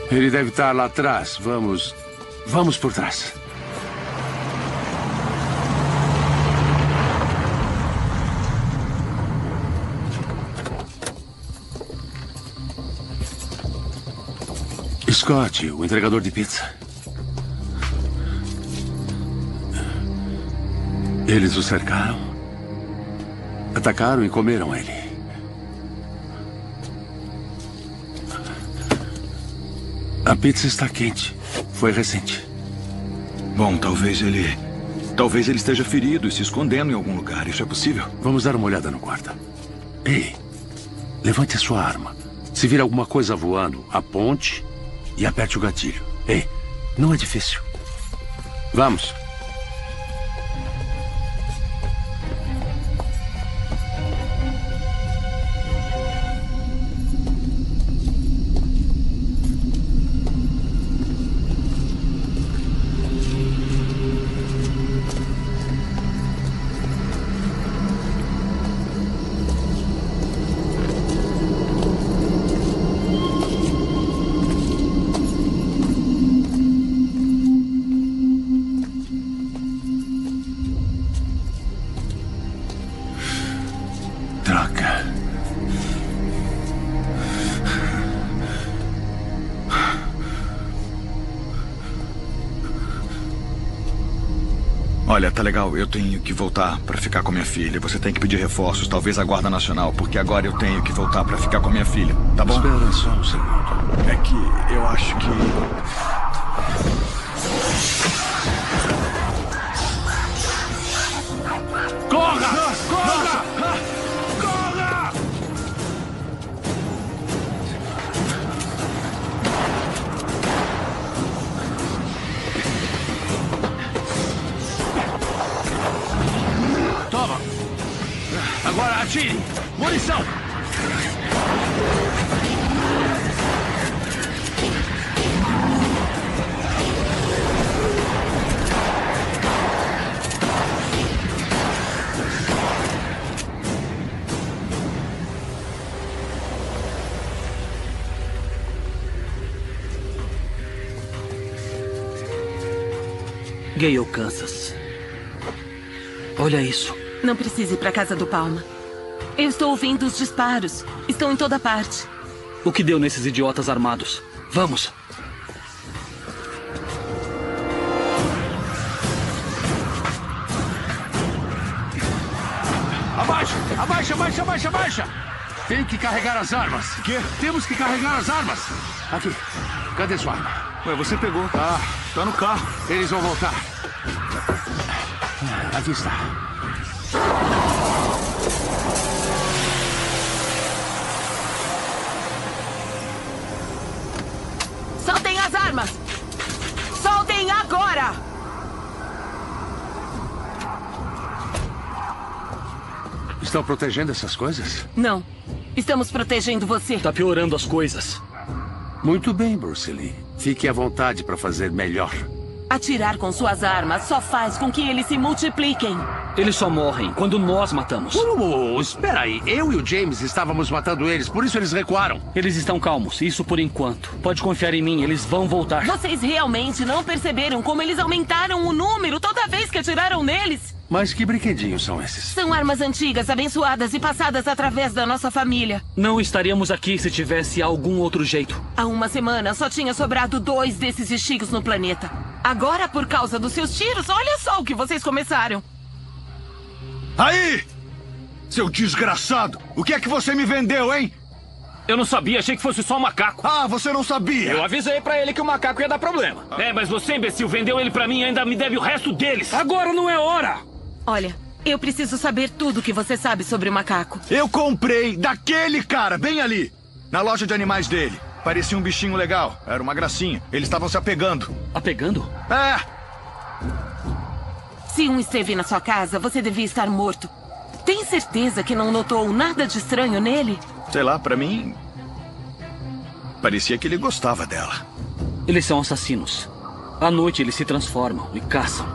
Ele deve estar lá atrás. Vamos... Vamos por trás. Scott, o entregador de pizza. Eles o cercaram. Atacaram e comeram ele. A pizza está quente. Foi recente. Bom, talvez ele... Talvez ele esteja ferido e se escondendo em algum lugar. Isso é possível? Vamos dar uma olhada no guarda. Ei, levante a sua arma. Se vir alguma coisa voando, aponte e aperte o gatilho. Ei, não é difícil. Vamos. Olha, tá legal, eu tenho que voltar pra ficar com minha filha. Você tem que pedir reforços, talvez a Guarda Nacional, porque agora eu tenho que voltar pra ficar com a minha filha, tá bom? Espera só um segundo. É que eu acho que... Corra! Corra! Corra! Toma! Agora atire! Munição! Gale, Kansas. Olha isso. Não precisa ir para a casa do Palma. Eu estou ouvindo os disparos. Estão em toda parte. O que deu nesses idiotas armados? Vamos! Abaixa! Abaixa, abaixa, abaixa, abaixa! Tem que carregar as armas. O quê? Temos que carregar as armas. Aqui. Cadê sua arma? Ué, você pegou. Ah, tá no carro. Eles vão voltar. Aqui está. Soltem as armas! Soltem agora! Estão protegendo essas coisas? Não. Estamos protegendo você. Tá piorando as coisas. Muito bem, Bruce Lee. Fique à vontade para fazer melhor. Atirar com suas armas só faz com que eles se multipliquem. Eles só morrem quando nós matamos. Uh, espera aí. Eu e o James estávamos matando eles, por isso eles recuaram. Eles estão calmos, isso por enquanto. Pode confiar em mim, eles vão voltar. Vocês realmente não perceberam como eles aumentaram o número toda vez que atiraram neles? Mas que brinquedinhos são esses? São armas antigas, abençoadas e passadas através da nossa família. Não estaríamos aqui se tivesse algum outro jeito. Há uma semana só tinha sobrado dois desses Ishigos no planeta. Agora, por causa dos seus tiros, olha só o que vocês começaram. Aí! Seu desgraçado! O que é que você me vendeu, hein? Eu não sabia, achei que fosse só um macaco. Ah, você não sabia? Eu avisei pra ele que o macaco ia dar problema. Ah. É, mas você, imbecil, vendeu ele pra mim e ainda me deve o resto deles. Agora não é hora! Olha, eu preciso saber tudo o que você sabe sobre o macaco. Eu comprei daquele cara, bem ali, na loja de animais dele. Parecia um bichinho legal, era uma gracinha. Eles estavam se apegando. Apegando? É! Se um esteve na sua casa, você devia estar morto. Tem certeza que não notou nada de estranho nele? Sei lá, pra mim... parecia que ele gostava dela. Eles são assassinos. À noite eles se transformam e caçam.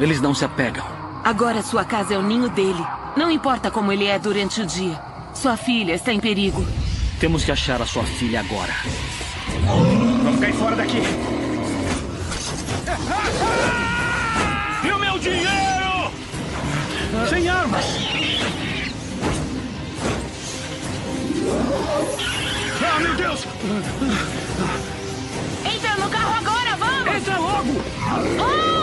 Eles não se apegam. Agora sua casa é o ninho dele. Não importa como ele é durante o dia. Sua filha está em perigo. Temos que achar a sua filha agora. Vamos cair fora daqui. E o meu dinheiro? Sem armas. Ah, meu Deus! Entra no carro agora, vamos! Entra logo! Oh!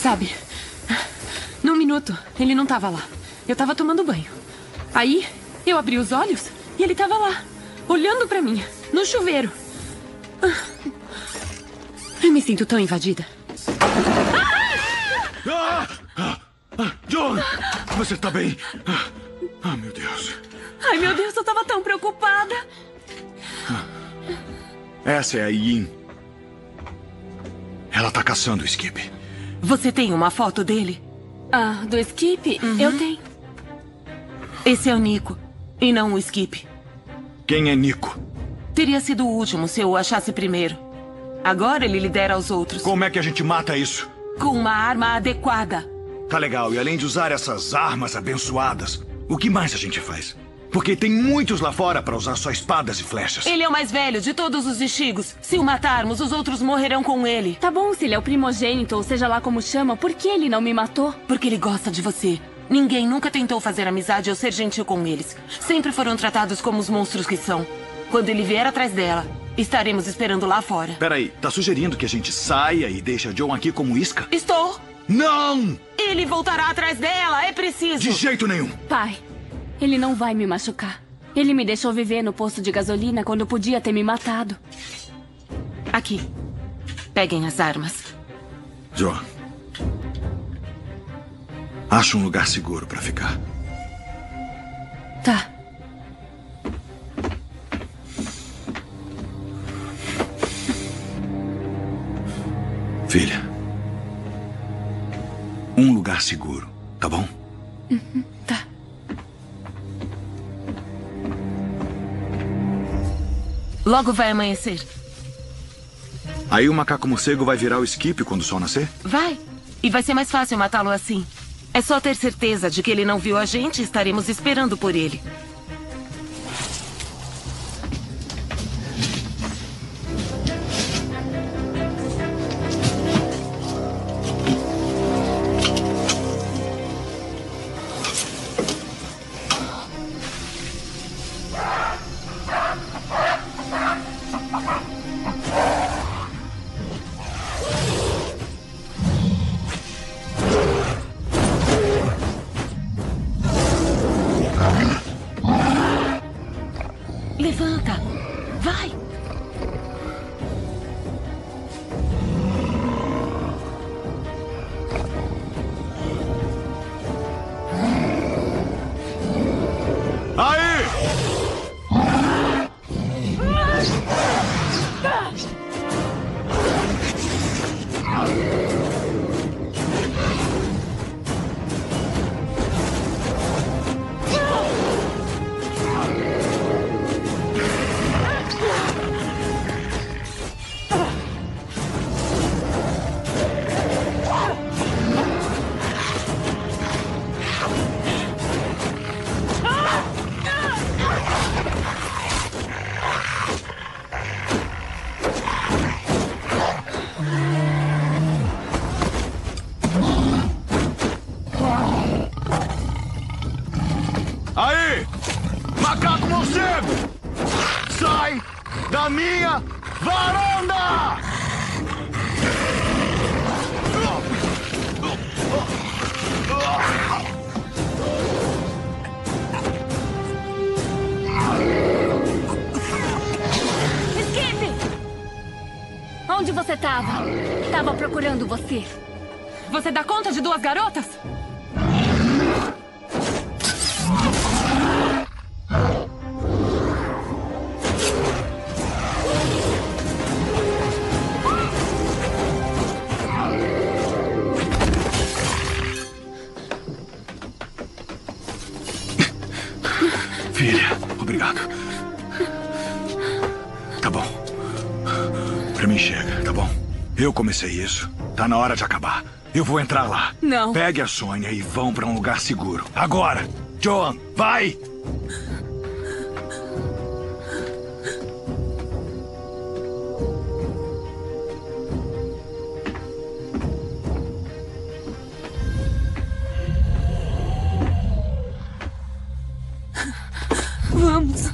Sabe, num minuto ele não tava lá. Eu tava tomando banho. Aí eu abri os olhos e ele tava lá, olhando pra mim, no chuveiro. Eu me sinto tão invadida. Ah! Ah! John, você tá bem? Ah, meu Deus. Ai, meu Deus, eu tava tão preocupada. Essa é a Yin. Ela tá caçando o Skip. Você tem uma foto dele? Ah, do Skip? Uhum. Eu tenho. Esse é o Nico, e não o Skip. Quem é Nico? Teria sido o último se eu o achasse primeiro. Agora ele lidera aos outros. Como é que a gente mata isso? Com uma arma adequada. Tá legal, e além de usar essas armas abençoadas, o que mais a gente faz? Porque tem muitos lá fora pra usar só espadas e flechas. Ele é o mais velho de todos os Ishigos. Se o matarmos, os outros morrerão com ele. Tá bom, se ele é o primogênito, ou seja lá como chama, por que ele não me matou? Porque ele gosta de você. Ninguém nunca tentou fazer amizade ou ser gentil com eles. Sempre foram tratados como os monstros que são. Quando ele vier atrás dela, estaremos esperando lá fora. Peraí, tá sugerindo que a gente saia e deixa John aqui como isca? Estou! Não! Ele voltará atrás dela, é preciso! De jeito nenhum! Pai, ele não vai me machucar. Ele me deixou viver no posto de gasolina quando podia ter me matado. Aqui. Peguem as armas. John. Acha um lugar seguro pra ficar. Tá. Filha. Um lugar seguro, tá bom? Uhum, tá. Logo vai amanhecer. Aí o macaco morcego vai virar o Skip quando o sol nascer? Vai. E vai ser mais fácil matá-lo assim. É só ter certeza de que ele não viu a gente e estaremos esperando por ele. Estava procurando você. Você dá conta de duas garotas? Tá bom. Pra mim chega, tá bom? Eu comecei isso. Tá na hora de acabar. Eu vou entrar lá. Não. Pegue a Sônia e vão pra um lugar seguro. Agora! Joan, vai! Vamos!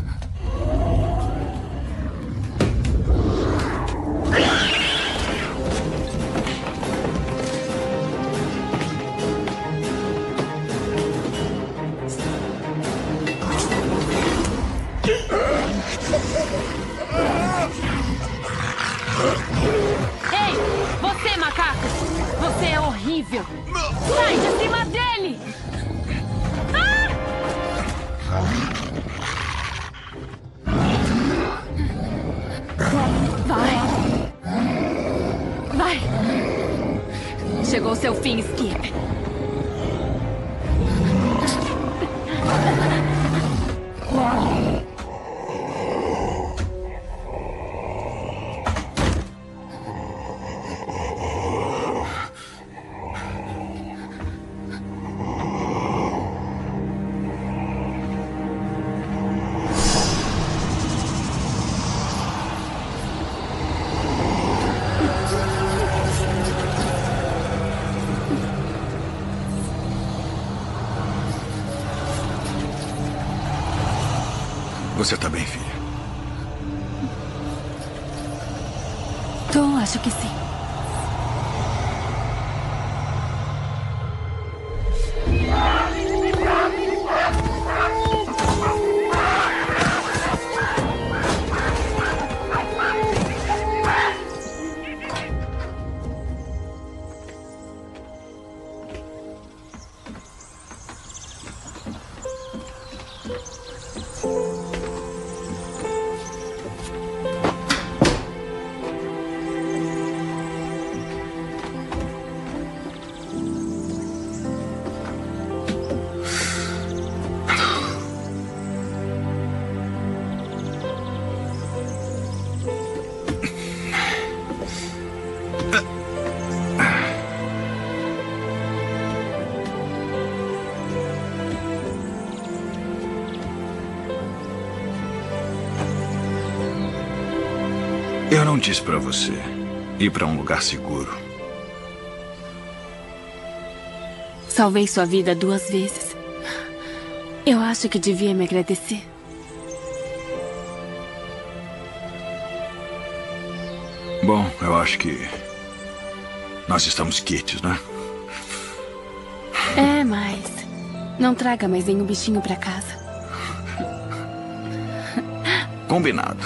Ei, você, macaco! Você é horrível! Sai de cima dele! Ah! Vai! Chegou o seu fim, Skip. Você tá bem, filha? Tom, acho que sim. Eu não disse pra você ir pra um lugar seguro. Salvei sua vida duas vezes. Eu acho que devia me agradecer. Bom, eu acho que nós estamos quites, né? É, mas não traga mais nenhum bichinho pra casa. Combinado.